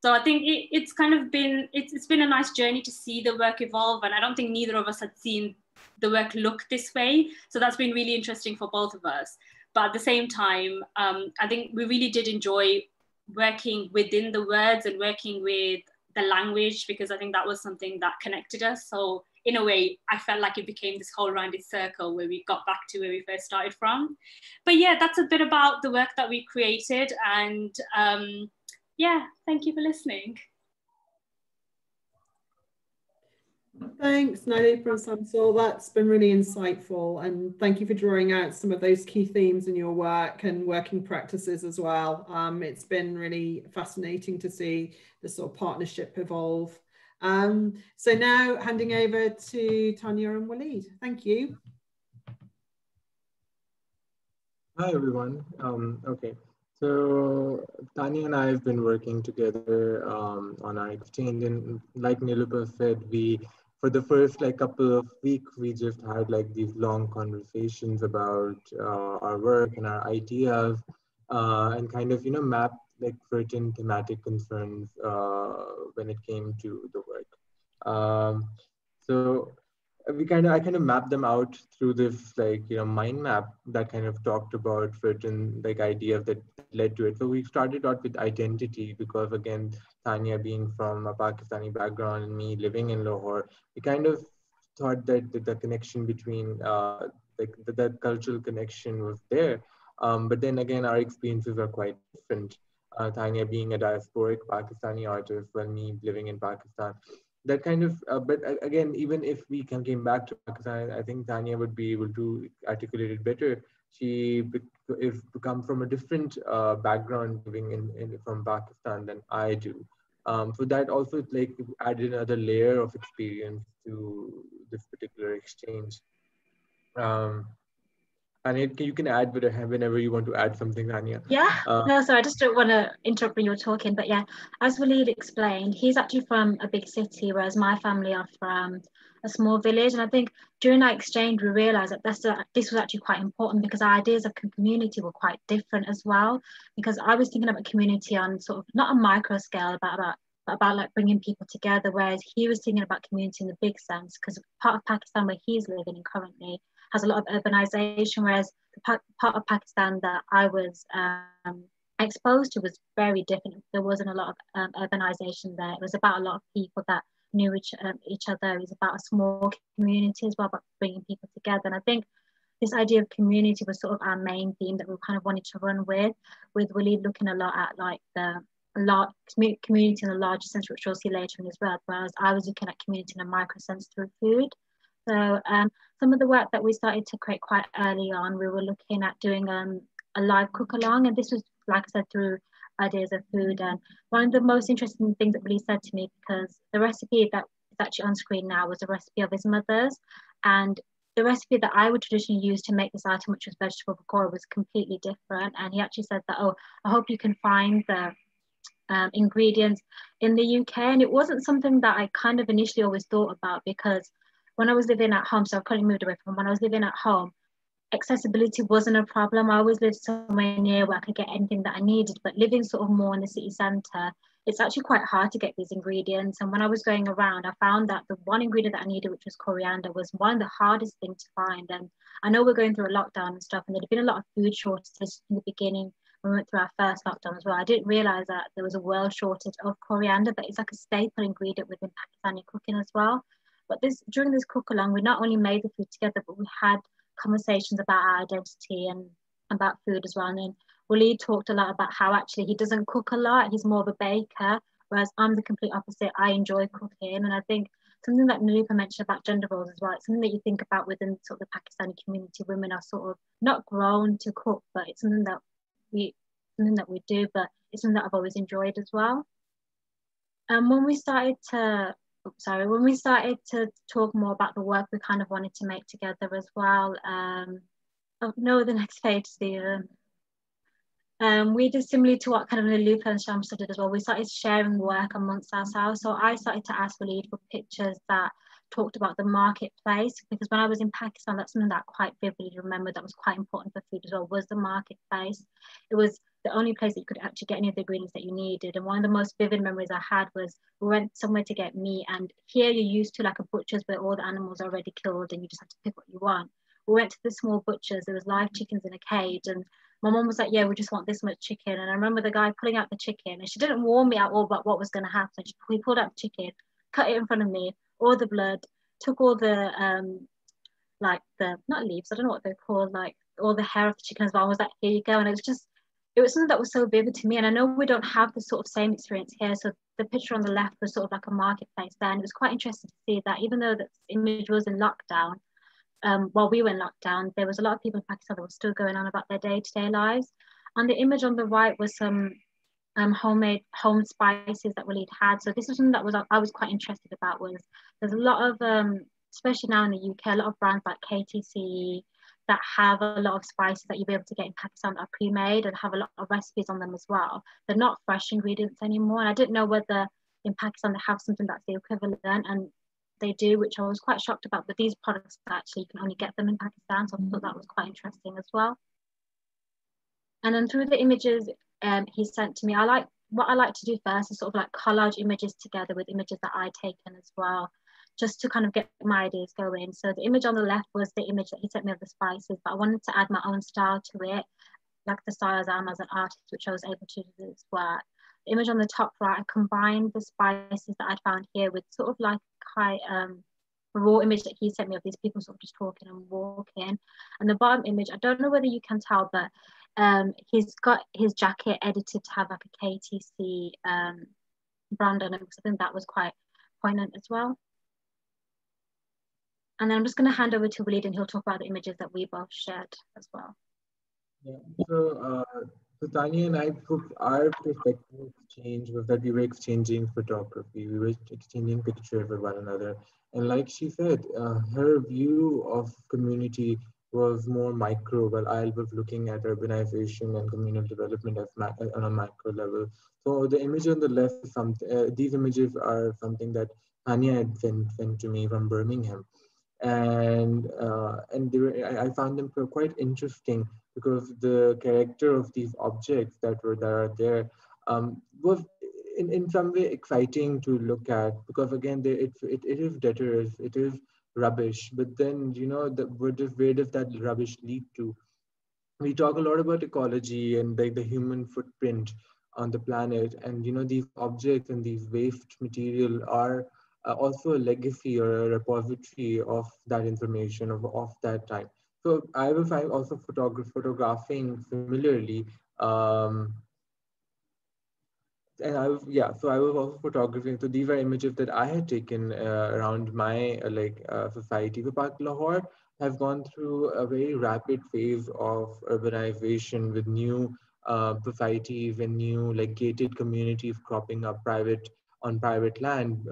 So I think it's kind of been, it's been a nice journey to see the work evolve, and I don't think neither of us had seen the work look this way. So that's been really interesting for both of us. But at the same time, I think we really did enjoy working within the words and working with the language, because I think that was something that connected us. So in a way, I felt like it became this whole rounded circle where we got back to where we first started from. But yeah, that's a bit about the work that we created. And yeah, thank you for listening. Thanks, Nilupa and Samsul. That's been really insightful. And thank you for drawing out some of those key themes in your work and working practices as well. It's been really fascinating to see the sort of partnership evolve. So now handing over to Tanya and Waleed. Thank you. Hi, everyone. Okay, so Tanya and I have been working together on our exchange, and like Nilupa said, for the first couple of weeks, we just had these long conversations about our work and our ideas, and kind of, you know, map certain thematic concerns when it came to the work. So I kind of mapped them out through this mind map that kind of talked about certain ideas that led to it. So we started out with identity, because again, Tanya being from a Pakistani background and me living in Lahore, we kind of thought that the connection between that cultural connection was there. But then again, our experiences are quite different. Tanya being a diasporic Pakistani artist, while me living in Pakistan. That kind of, but again, even if we came back to Pakistan, I think Tanya would be able to articulate it better She if come from a different background, living in from Pakistan than I do. So that also like added another layer of experience to this particular exchange. And you can add whenever you want to add something, Tanya. Yeah, no, so I just don't want to interrupt when you're talking, but yeah, as Waleed explained, he's actually from a big city, whereas my family are from a small village. And I think during our exchange, we realised that this was actually quite important because our ideas of community were quite different as well, because I was thinking about community on sort of, not a micro scale, about like bringing people together, whereas he was thinking about community in the big sense, because part of Pakistan where he's living in currently has a lot of urbanization, whereas the part of Pakistan that I was exposed to was very different. There wasn't a lot of urbanization there. It was about a lot of people that knew each other. It was about a small community as well, about bringing people together. And I think this idea of community was sort of our main theme that we kind of wanted to run with Waleed looking a lot at like the large community in a larger sense, which we'll see later in as well, whereas I was looking at community in a micro sense through food. So some of the work that we started to create quite early on, we were looking at doing a live cook-along, and this was, like I said, through ideas of food. And one of the most interesting things that Waleed said to me, because the recipe that is actually on screen now was a recipe of his mother's, and the recipe that I would traditionally use to make this item, which was vegetable pakora, was completely different. And he actually said that, oh, I hope you can find the ingredients in the UK. And it wasn't something that I kind of initially always thought about, because when I was living at home, so I've currently moved away from when I was living at home, accessibility wasn't a problem. I always lived somewhere near where I could get anything that I needed, but living sort of more in the city centre, it's actually quite hard to get these ingredients. And when I was going around, I found that the one ingredient that I needed, which was coriander, was one of the hardest things to find. And I know we're going through a lockdown and stuff, and there'd been a lot of food shortages in the beginning when we went through our first lockdown as well. I didn't realise that there was a world shortage of coriander, but it's like a staple ingredient within Pakistani cooking as well. But during this cook-along, we not only made the food together, but we had conversations about our identity and about food as well. And then Waleed talked a lot about how actually he doesn't cook a lot, he's more of a baker, whereas I'm the complete opposite, I enjoy cooking. And I think something that Nilupa mentioned about gender roles as well, it's something that you think about within sort of the Pakistani community. Women are sort of not grown to cook, but it's something that we do, but it's something that I've always enjoyed as well. And when we started to talk more about the work we kind of wanted to make together as well, the next page, Stephen. We did similarly to what kind of Nilupa and Shamsa did as well. We started sharing work amongst ourselves. So I started to ask Waleed for pictures that talked about the marketplace, because when I was in Pakistan, that's something that I quite vividly remember that was quite important for food as well, was the marketplace. It was the only place that you could actually get any of the ingredients that you needed. And one of the most vivid memories I had was we went somewhere to get meat, and here you're used to like a butcher's where all the animals are already killed and you just have to pick what you want. We went to the small butcher's, there was live chickens in a cage, and my mum was like, yeah, we just want this much chicken. And I remember the guy pulling out the chicken, and she didn't warn me at all about what was going to happen. He pulled out the chicken, cut it in front of me, all the blood, took all the, like the, not leaves, I don't know what they're called, like all the hair of the chicken as well. I was like, here you go. And it was just, it was something that was so vivid to me. And I know we don't have the sort of same experience here. So the picture on the left was sort of like a marketplace there. And it was quite interesting to see that even though the image was in lockdown, while we were in lockdown, there was a lot of people in Pakistan that were still going on about their day-to-day lives. And the image on the right was some homemade home spices that Waleed had. So this is something that I was quite interested about, was there's a lot of, especially now in the UK, a lot of brands like KTC that have a lot of spices that you'll be able to get in Pakistan that are pre-made and have a lot of recipes on them as well. They're not fresh ingredients anymore. And I didn't know whether in Pakistan they have something that's the equivalent, and they do, which I was quite shocked about, but these products actually, you can only get them in Pakistan. So I thought that was quite interesting as well. And then through the images he sent to me, what I like to do first is sort of like collage images together with images that I'd taken as well, just to kind of get my ideas going. So the image on the left was the image that he sent me of the spices, but I wanted to add my own style to it, like the style I am as an artist, which I was able to do this work. The image on the top right, I combined the spices that I'd found here with sort of like quite raw image that he sent me of these people sort of just talking and walking. And the bottom image, I don't know whether you can tell, but he's got his jacket edited to have like a KTC brand on it, because I think that was quite poignant as well. And then I'm just going to hand over to Waleed, and he'll talk about the images that we both shared as well. Yeah. So Tanya and I, our perspective exchange was that we were exchanging photography, we were exchanging pictures with one another. And like she said, her view of community was more micro, while I was looking at urbanization and communal development as on a micro level. So the image on the left, these images are something that Tanya had sent to me from Birmingham. And they were, I found them quite interesting because the character of these objects that are there was in some way exciting to look at, because again, it is detritus, it is rubbish, but then, you know, where does that rubbish lead to? We talk a lot about ecology and the human footprint on the planet, and you know, these objects and these waste material are also a legacy or a repository of that information of that time. So I will find also photographing similarly. So I was also photographing. So these are images that I had taken around my society. The part Lahore has gone through a very rapid phase of urbanization with new societies and new gated communities cropping up on private land,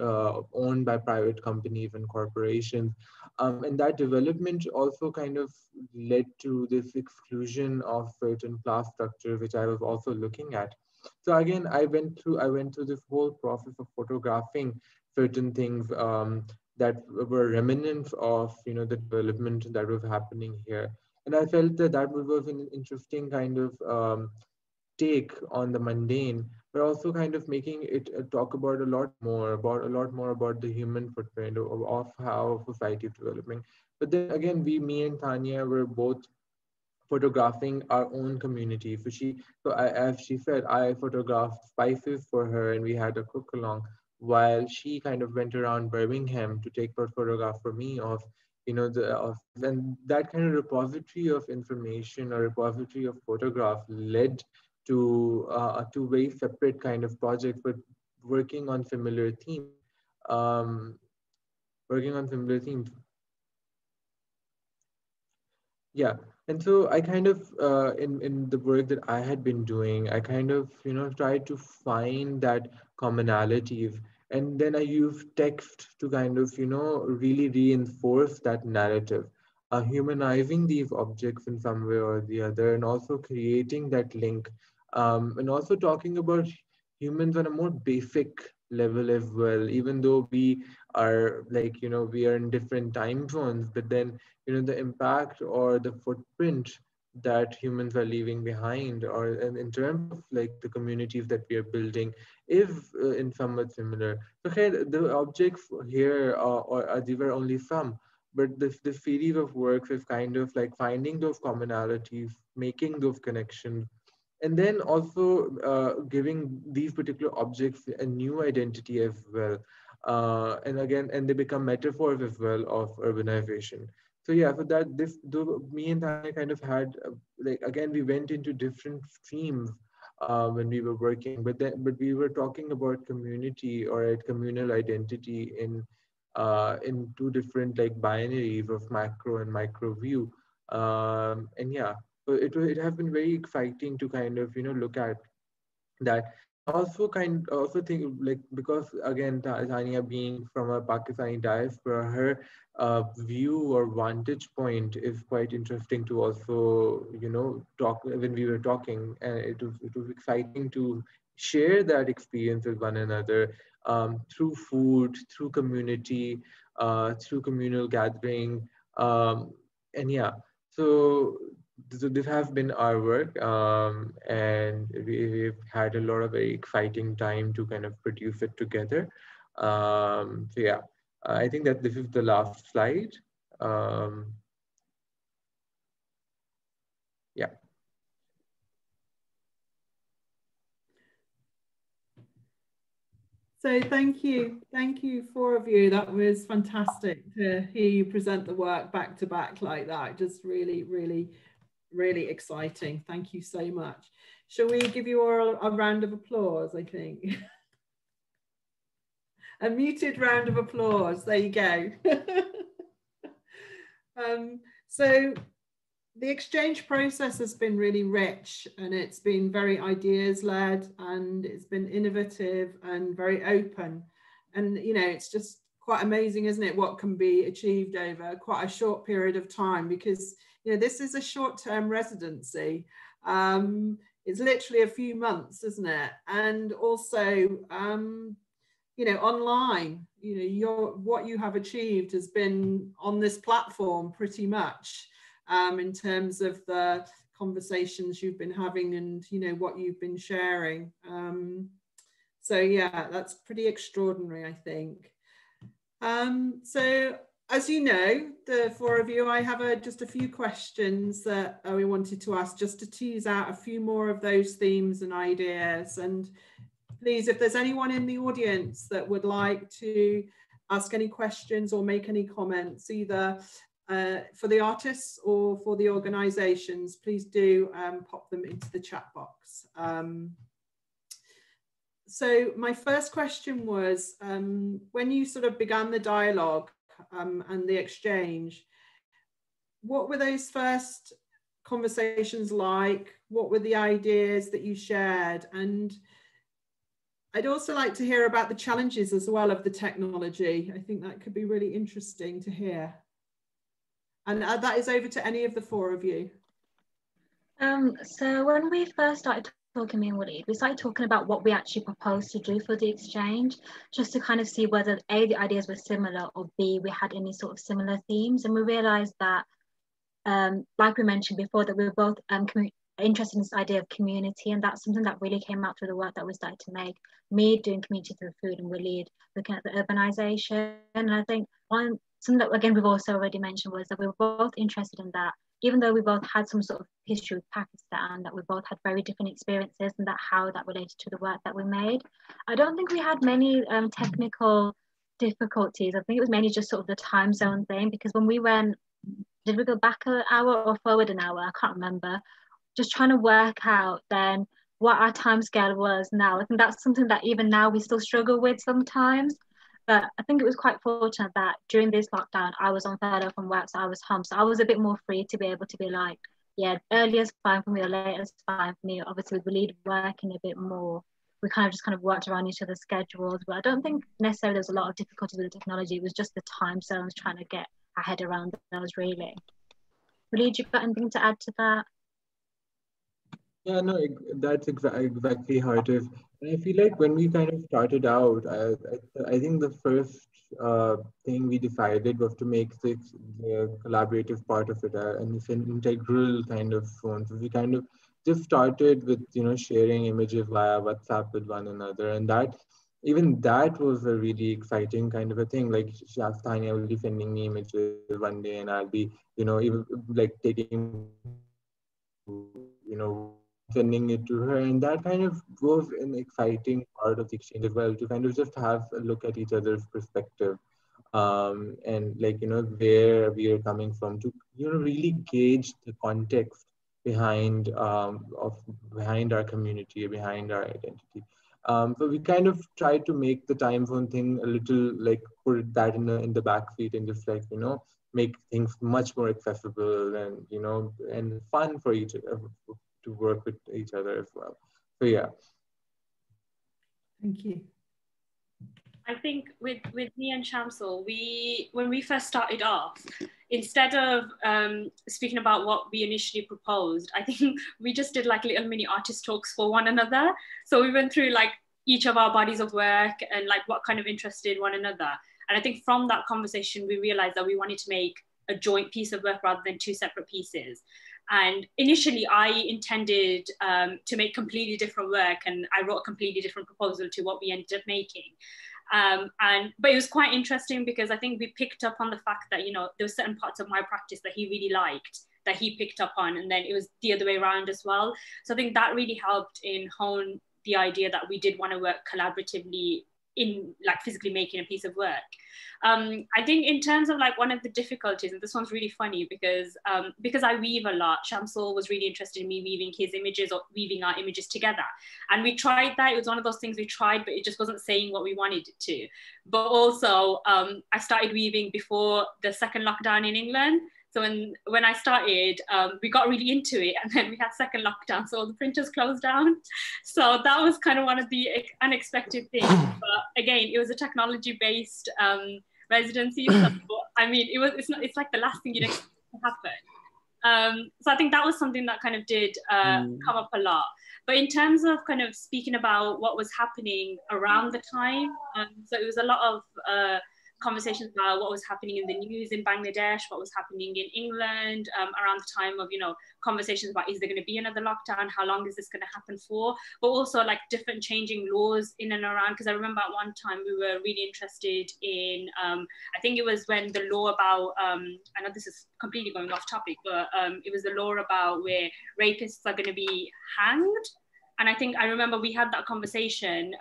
owned by private companies and corporations. And that development also kind of led to this exclusion of certain class structure, which I was also looking at. So again, I went through this whole process of photographing certain things that were remnants of, you know, the development that was happening here. And I felt that was an interesting kind of take on the mundane, but also kind of making it talk about a lot more about the human footprint of how society is developing. But then again, me and Tanya were both photographing our own community. As she said, I photographed spices for her and we had a cook along, while she kind of went around Birmingham to take a photograph for me of, you know, and that kind of repository of information or repository of photograph led to very separate kind of projects, but working on similar themes. Yeah. And so I kind of, in the work that I had been doing, I kind of, you know, tried to find that commonality. And then I used text to kind of, you know, really reinforce that narrative, humanizing these objects in some way or the other, and also creating that link, and also talking about humans on a more basic level as well, even though we are we are in different time zones, but then, you know, the impact or the footprint that humans are leaving behind, or in terms of the communities that we are building, is in somewhat similar. Okay, the objects here are these were only some, but the series of works is kind of finding those commonalities, making those connections, and then also giving these particular objects a new identity as well. And they become metaphors as well of urbanization. So yeah, for that, me and Tanya kind of had, again, we went into different streams when we were working, but we were talking about community or communal identity in two different binaries of macro and micro view. So it has been very exciting to kind of, you know, look at that. Also think because again, Tanya being from a Pakistani diaspora, her view or vantage point is quite interesting to also, you know, talk when we were talking, and it was exciting to share that experience with one another through food, through community, through communal gathering, So this has been our work, and we've had a lot of very exciting time to kind of produce it together. I think that this is the last slide. So thank you, four of you. That was fantastic to hear you present the work back to back like that. Just really, really, really exciting. Thank you so much. Shall we give you all a round of applause, I think? A muted round of applause, there you go. So the exchange process has been really rich, and it's been very ideas-led, and it's been innovative and very open. And, you know, it's just quite amazing, isn't it, what can be achieved over quite a short period of time, because, you know, this is a short-term residency. It's literally a few months, isn't it? And also, you know, online, you know, what you have achieved has been on this platform pretty much. In terms of the conversations you've been having and, you know, what you've been sharing. So yeah, that's pretty extraordinary, I think. So as you know, the four of you, I have just a few questions that we wanted to ask, just to tease out a few more of those themes and ideas. And please, if there's anyone in the audience that would like to ask any questions or make any comments, either for the artists or for the organisations, please do pop them into the chat box. So my first question was, when you sort of began the dialogue and the exchange, what were those first conversations like? What were the ideas that you shared? And I'd also like to hear about the challenges as well of the technology. I think that could be really interesting to hear. And that is over to any of the four of you. So when we first started talking, me and Waleed, we started talking about what we actually proposed to do for the exchange, just to kind of see whether A, the ideas were similar, or B, we had any sort of similar themes. And we realized that, like we mentioned before, that we were both interested in this idea of community, and that's something that really came out through the work that we started to make. Me doing community through food, and Waleed looking at the urbanization. And I think one, something that, again, we've also already mentioned, was that we were both interested in that, even though we both had some sort of history with Pakistan, that we both had very different experiences, and that how that related to the work that we made. I don't think we had many technical difficulties. I think it was mainly just sort of the time zone thing, because when we went, did we go back an hour or forward an hour? I can't remember. Just trying to work out then what our time scale was now. I think that's something that even now we still struggle with sometimes. But I think it was quite fortunate that during this lockdown, I was on furlough from work, so I was home. So I was a bit more free to be able to be like, yeah, earlier is fine for me or later is fine for me. Obviously, with Waleed working a bit more, we kind of just kind of worked around each other's schedules. But I don't think necessarily there was a lot of difficulty with the technology. It was just the time zones, trying to get our head around those, really. Waleed, you got anything to add to that? Yeah, no, that's exactly how it is. And I feel like when we kind of started out, I think the first thing we decided was to make the collaborative part of it and it's an integral kind of form. So we kind of just started with, you know, sharing images via WhatsApp with one another, and that, even that was a really exciting kind of a thing. Like Tanya will be sending me images one day, and I'll be, you know, even like taking, you know, sending it to her, and that kind of was an exciting part of the exchange as well, to kind of just have a look at each other's perspective and, like, you know, where we are coming from, to, you know, really gauge the context behind behind our community, behind our identity. So we kind of tried to make the time zone thing a little, like, put that in the back seat, and just, like, you know, make things much more accessible and, you know, and fun for each other, to work with each other as well. So yeah. Thank you. I think with me and Samsul, when we first started off, instead of speaking about what we initially proposed, I think we just did like little mini artist talks for one another. So we went through like each of our bodies of work and like what kind of interested one another. And I think from that conversation, we realized that we wanted to make a joint piece of work rather than two separate pieces. And initially I intended to make completely different work, and I wrote a completely different proposal to what we ended up making. But it was quite interesting, because I think we picked up on the fact that, you know, there were certain parts of my practice that he really liked, that he picked up on, and then it was the other way around as well. So I think that really helped in hone the idea that we did want to work collaboratively in like physically making a piece of work. I think in terms of like one of the difficulties, and this one's really funny because I weave a lot, Samsul was really interested in me weaving his images or weaving our images together. And we tried that, it was one of those things we tried, but it just wasn't saying what we wanted it to. But also I started weaving before the second lockdown in England. So when I started, we got really into it, and then we had second lockdown, so all the printers closed down. So that was kind of one of the unexpected things. But again, it was a technology-based residency. So, I mean, it's like the last thing you'd expect to happen. So I think that was something that kind of did come up a lot. But in terms of kind of speaking about what was happening around the time, so it was a lot of conversations about what was happening in the news in Bangladesh, what was happening in England around the time of, you know, conversations about is there going to be another lockdown, how long is this going to happen for, but also like different changing laws in and around, because I remember at one time we were really interested in, I think it was when the law about, I know this is completely going off topic, but it was the law about where rapists are going to be hanged. And I think I remember we had that conversation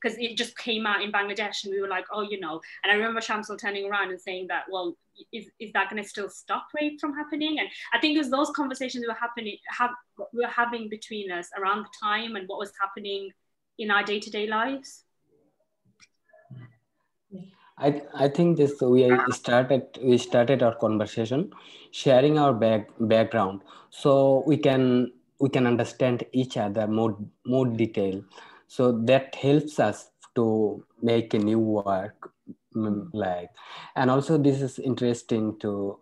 because it just came out in Bangladesh, and we were like, oh, you know, and I remember Samsul turning around and saying that, well, is that going to still stop rape from happening? And I think it was those conversations we were having between us around the time and what was happening in our day-to-day lives. I think this, we started our conversation, sharing our background, so we can understand each other more detail. So that helps us to make a new work, like, and also this is interesting to,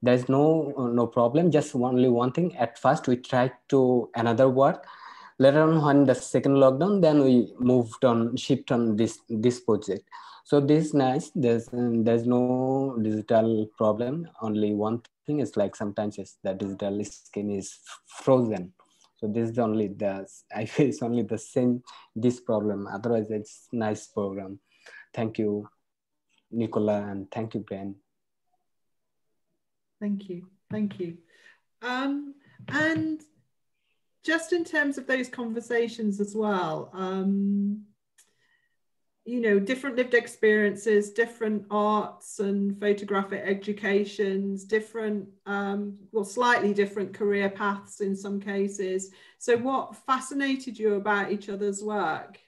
there's no problem, just only one thing. At first we tried to another work, later on when the second lockdown, then we moved on, shift on this project. So this is nice, there's no digital problem, only one thing is like sometimes it's the digital skin is frozen. So this is only I face only the same, this problem, otherwise it's nice program. Thank you, Nicola, and thank you, Ben. Thank you, thank you. And just in terms of those conversations as well, you know, different lived experiences, different arts and photographic educations, different, well, slightly different career paths in some cases. So what fascinated you about each other's work?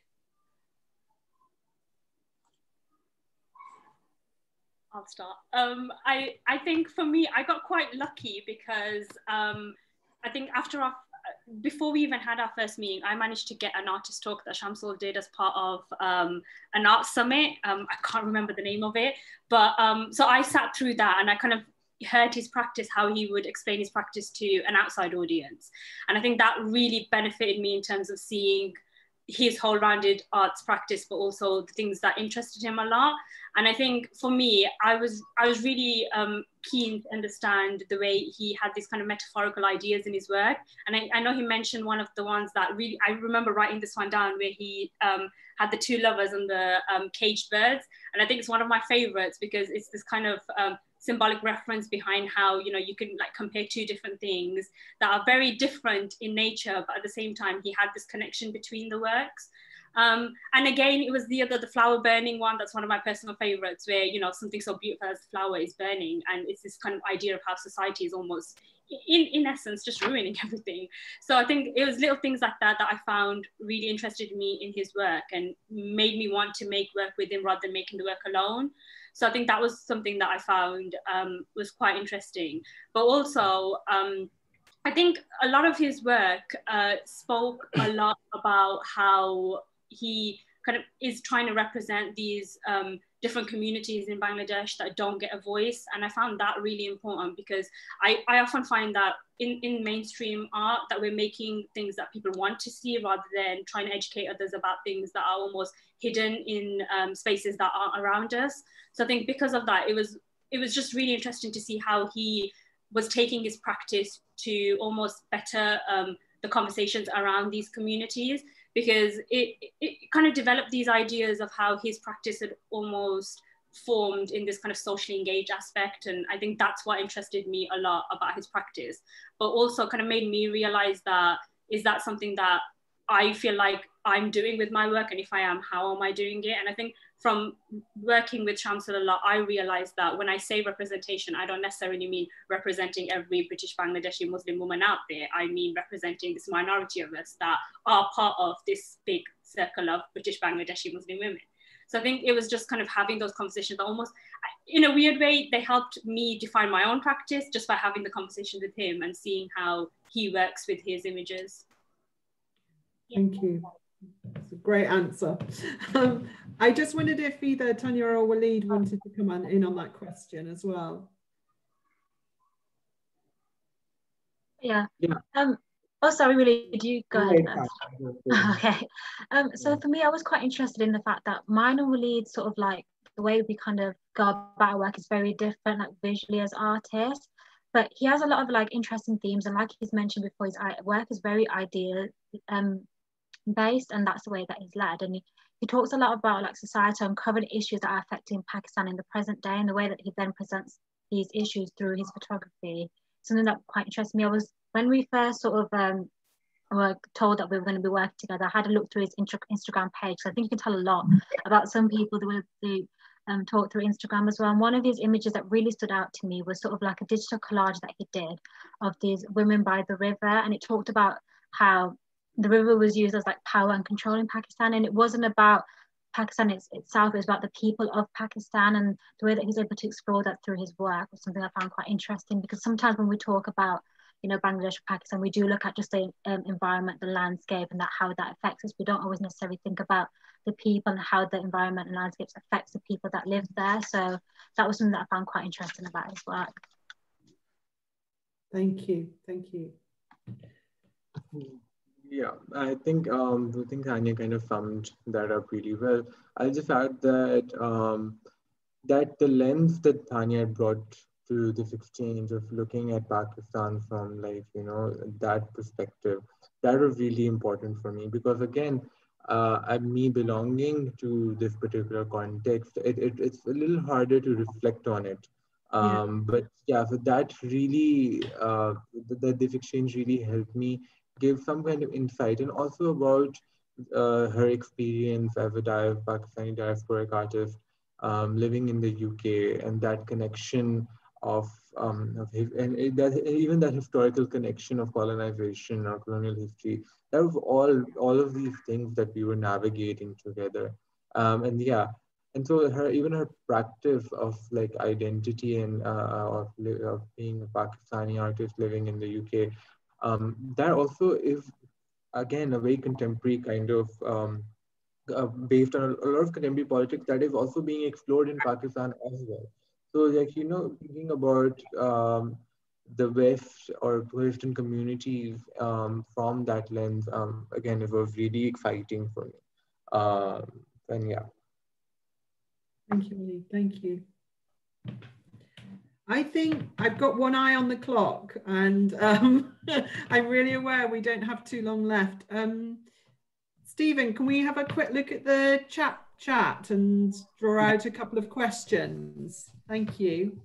I'll start. I think for me, I got quite lucky because I think after our before we even had our first meeting, I managed to get an artist talk that Samsul did as part of an art summit. I can't remember the name of it, but so I sat through that and I kind of heard his practice, how he would explain his practice to an outside audience. And I think that really benefited me in terms of seeing his whole rounded arts practice, but also the things that interested him a lot. And I think for me, I was really keen to understand the way he had these kind of metaphorical ideas in his work. And I know he mentioned one of the ones that really, I remember writing this one down, where he had the two lovers and the caged birds. And I think it's one of my favorites because it's this kind of symbolic reference behind how, you know, you can like compare two different things that are very different in nature, but at the same time he had this connection between the works. And again, it was the flower burning one. That's one of my personal favorites, where, you know, something so beautiful as the flower is burning, and it's this kind of idea of how society is almost in essence just ruining everything. So I think it was little things like that that I found really interested me in his work and made me want to make work with him rather than making the work alone. So I think that was something that I found was quite interesting. But also, I think a lot of his work spoke a lot about how he kind of is trying to represent these different communities in Bangladesh that don't get a voice. And I found that really important because I often find that in mainstream art that we're making things that people want to see rather than trying to educate others about things that are almost hidden in spaces that aren't around us. So I think because of that, it was just really interesting to see how he was taking his practice to almost better the conversations around these communities, because it kind of developed these ideas of how his practice had almost formed in this kind of socially engaged aspect. And I think that's what interested me a lot about his practice, but also kind of made me realize that, is that something that I feel like I'm doing with my work? And if I am, how am I doing it? And I think from working with Samsul a lot, I realized that when I say representation, I don't necessarily mean representing every British Bangladeshi Muslim woman out there. I mean representing this minority of us that are part of this big circle of British Bangladeshi Muslim women. So I think it was just kind of having those conversations that almost, in a weird way, they helped me define my own practice just by having the conversation with him and seeing how he works with his images. Yeah. Thank you. That's a great answer. I just wondered if either Tanya or Waleed wanted to come in on that question as well. Yeah. Yeah. Oh, sorry, Waleed, you go ahead. Okay. So for me, I was quite interested in the fact that mine and Waleed sort of like the way we kind of go about our work is very different, like visually as artists. But he has a lot of like interesting themes, and like he's mentioned before, his work is very ideal based, and that's the way that he's led. And he talks a lot about like societal and current issues that are affecting Pakistan in the present day, and the way that he then presents these issues through his photography. Something that quite interested me. I was, when we first sort of were told that we were going to be working together, I had a look through his Instagram page. So I think you can tell a lot about some people that they talk through Instagram as well. And one of his images that really stood out to me was sort of like a digital collage that he did of these women by the river. And it talked about how the river was used as like power and control in Pakistan. And it wasn't about Pakistan itself, it was about the people of Pakistan, and the way that he's able to explore that through his work was something I found quite interesting, because sometimes when we talk about, you know, Bangladesh or Pakistan, we do look at just the environment, the landscape, and that how that affects us. We don't always necessarily think about the people and how the environment and landscapes affects the people that live there. So that was something that I found quite interesting about his work. Thank you. Thank you. Yeah, I think Tanya kind of summed that up really well. I'll just add that the lens that Tanya brought to this exchange of looking at Pakistan from, like, you know, that perspective, that was really important for me, because again, me belonging to this particular context, it's a little harder to reflect on it. But yeah, so that really this exchange really helped me give some kind of insight, and also about her experience as a Pakistani diasporic artist living in the UK, and that connection even that historical connection of colonization or colonial history. That was all of these things that we were navigating together. And so her practice of like identity and of being a Pakistani artist living in the UK, that also is, again, a very contemporary kind of, based on a lot of contemporary politics that is also being explored in Pakistan as well. So, like, you know, thinking about the West or Western communities from that lens, again, it was really exciting for me. And yeah. Thank you, Lee. Thank you. I think I've got one eye on the clock, and I'm really aware we don't have too long left. Stephen, can we have a quick look at the chat and draw out a couple of questions? Thank you.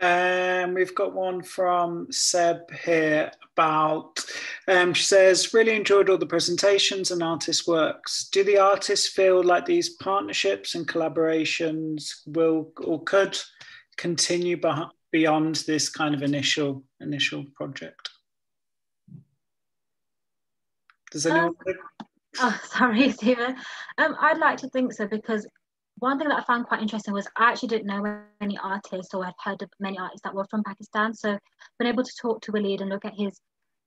We've got one from Seb here about, she says, really enjoyed all the presentations and artists' works. Do the artists feel like these partnerships and collaborations will or could continue beyond this kind of initial project? Does anyone? Oh, sorry, Stephen. I'd like to think so, because one thing that I found quite interesting was I actually didn't know any artists, or I'd heard of many artists that were from Pakistan. So been able to talk to Waleed and look at his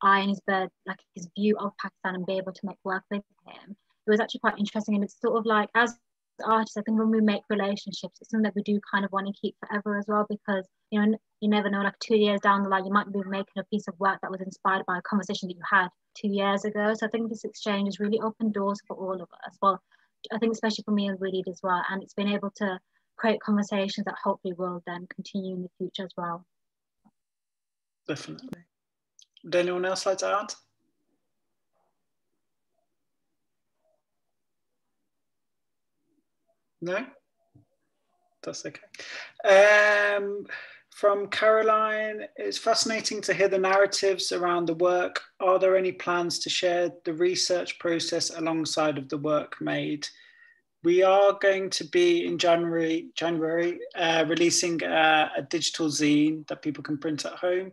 eye and his bird, like his view of Pakistan, and be able to make work with him. It was actually quite interesting, and it's sort of like, as artists, I think when we make relationships, it's something that we do kind of want to keep forever as well, because, you know, you never know, like 2 years down the line, you might be making a piece of work that was inspired by a conversation that you had 2 years ago. So I think this exchange has really opened doors for all of us. Well, I think especially for me and Waleed as well, and it's been able to create conversations that hopefully will then continue in the future as well. Definitely. Would anyone else like to add? No, that's okay. From Caroline, it's fascinating to hear the narratives around the work. Are there any plans to share the research process alongside of the work made? We are going to be in January releasing a digital zine that people can print at home.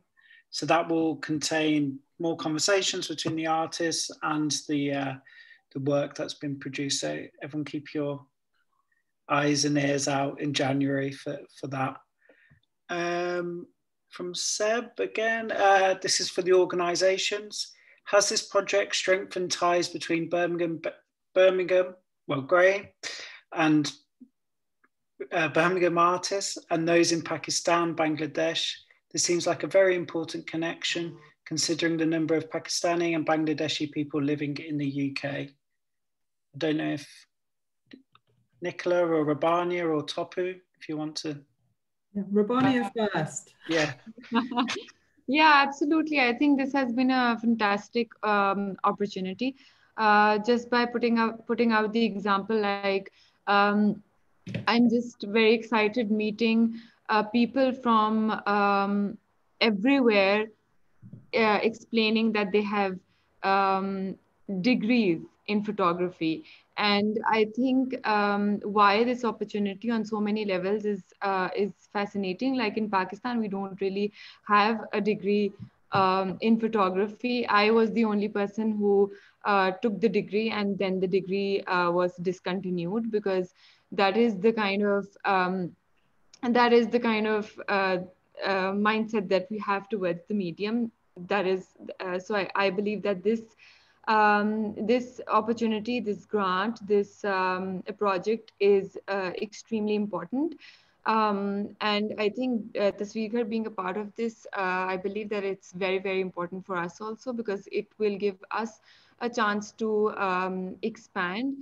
So that will contain more conversations between the artists and the work that's been produced. So everyone keep your eyes and ears out in January for that. From Seb again, this is for the organisations. Has this project strengthened ties between Grain and Birmingham artists and those in Pakistan, Bangladesh? This seems like a very important connection considering the number of Pakistani and Bangladeshi people living in the UK. I don't know if Nicola or Rabbania or Tapu, if you want to. Yeah, Rabbania first. Yeah. Yeah, absolutely. I think this has been a fantastic opportunity. Just by putting out the example, like I'm just very excited meeting people from everywhere, explaining that they have degrees in photography. And I think why this opportunity on so many levels is fascinating. Like in Pakistan, we don't really have a degree in photography. I was the only person who took the degree, and then the degree was discontinued, because that is the kind of mindset that we have towards the medium. That is, so I believe that this this opportunity, this grant, this project is extremely important. And I think Tasweerghar being a part of this, I believe that it's very, very important for us also, because it will give us a chance to expand,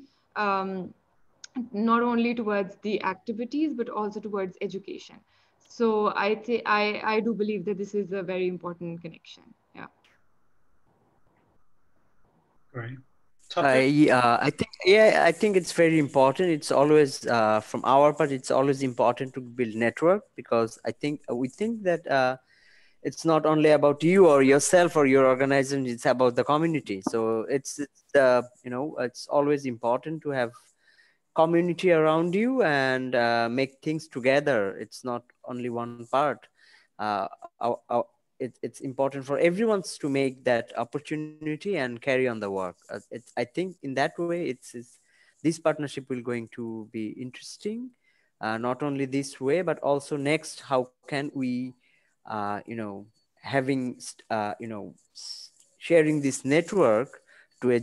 not only towards the activities, but also towards education. So I do believe that this is a very important connection. Yeah. Right. I think it's very important. It's always from our part, it's always important to build network, because we think that it's not only about you or yourself or your organization, it's about the community. So it's always important to have community around you and make things together. It's not only one part. It's important for everyone to make that opportunity and carry on the work. I think in that way, this partnership will going to be interesting, not only this way, but also next, how can we, sharing this network to a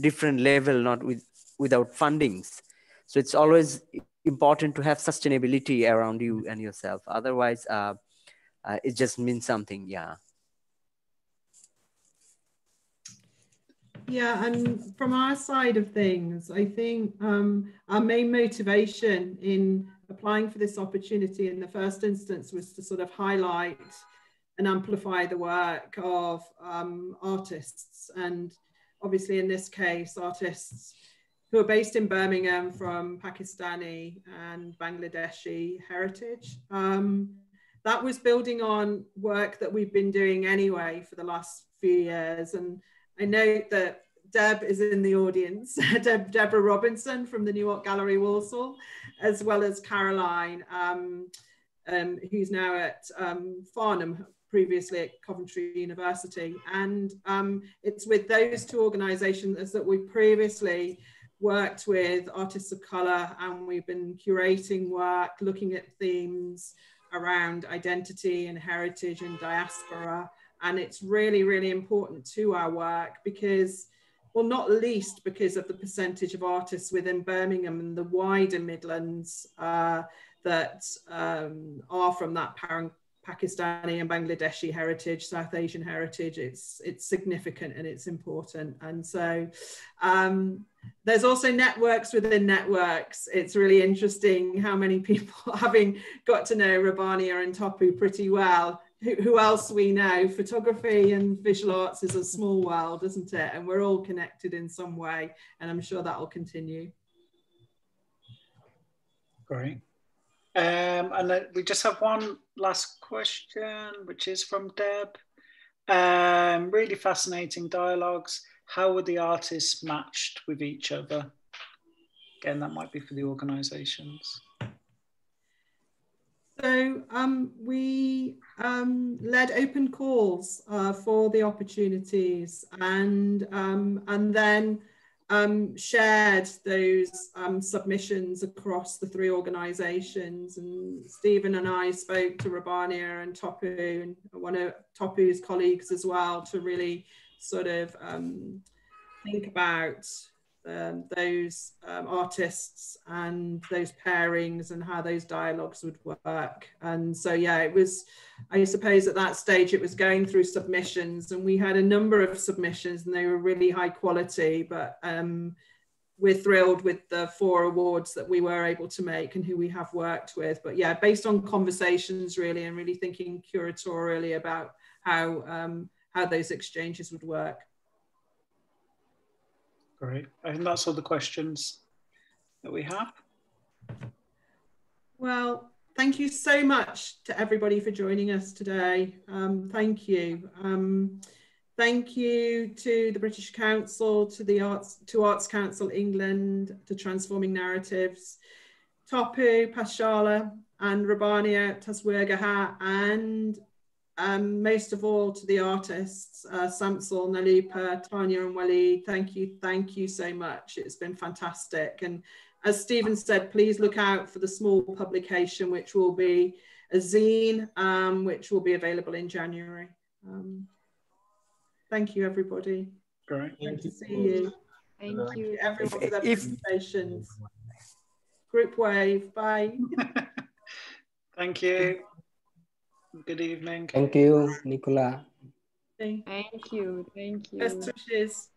different level, not without fundings. So it's always important to have sustainability around you and yourself. Otherwise, it just means something, yeah. Yeah, and from our side of things, I think our main motivation in applying for this opportunity in the first instance was to sort of highlight and amplify the work of artists. And obviously in this case, artists who are based in Birmingham from Pakistani and Bangladeshi heritage. That was building on work that we've been doing anyway for the last few years. And I know that Deb is in the audience, Deborah Robinson from the New Art Gallery Walsall, as well as Caroline, who's now at Farnham, previously at Coventry University. And it's with those two organizations that we previously worked with artists of color, and we've been curating work, looking at themes around identity and heritage and diaspora. And it's really, really important to our work because, well, not least because of the percentage of artists within Birmingham and the wider Midlands that are from that Pakistani and Bangladeshi heritage, South Asian heritage. It's significant and it's important. And so there's also networks within networks. It's really interesting how many people, having got to know Rabbania and Tapu pretty well, who else we know. Photography and visual arts is a small world, isn't it? And we're all connected in some way, and I'm sure that will continue. Great. And we just have one last question, which is from Deb. Really fascinating dialogues. How were the artists matched with each other? Again, that might be for the organisations. So we led open calls for the opportunities, and then shared those submissions across the three organisations, and Stephen and I spoke to Rabbania and Tapu and one of Tapu's colleagues as well to really sort of think about those artists and those pairings and how those dialogues would work. And so, yeah, it was, I suppose at that stage, it was going through submissions, and we had a number of submissions and they were really high quality, but we're thrilled with the 4 awards that we were able to make and who we have worked with. But yeah, based on conversations really, and really thinking curatorially about how those exchanges would work. Great. I think that's all the questions that we have. Well, thank you so much to everybody for joining us today. Thank you. Thank you to the British Council, to Arts Council England, to Transforming Narratives, Tapu, Pathshala, and Rabbania, Tasweerghar, and most of all to the artists, Samsul, Nilupa, Tanya and Waleed. Thank you so much. It's been fantastic. And as Stephen said, please look out for the small publication, which will be a zine, which will be available in January. Thank you, everybody. Great. Good to see you. Thank you, everyone, for their presentations. Group wave. Bye. Thank you. Good evening. Thank you, Nicola. Thank you. Best wishes.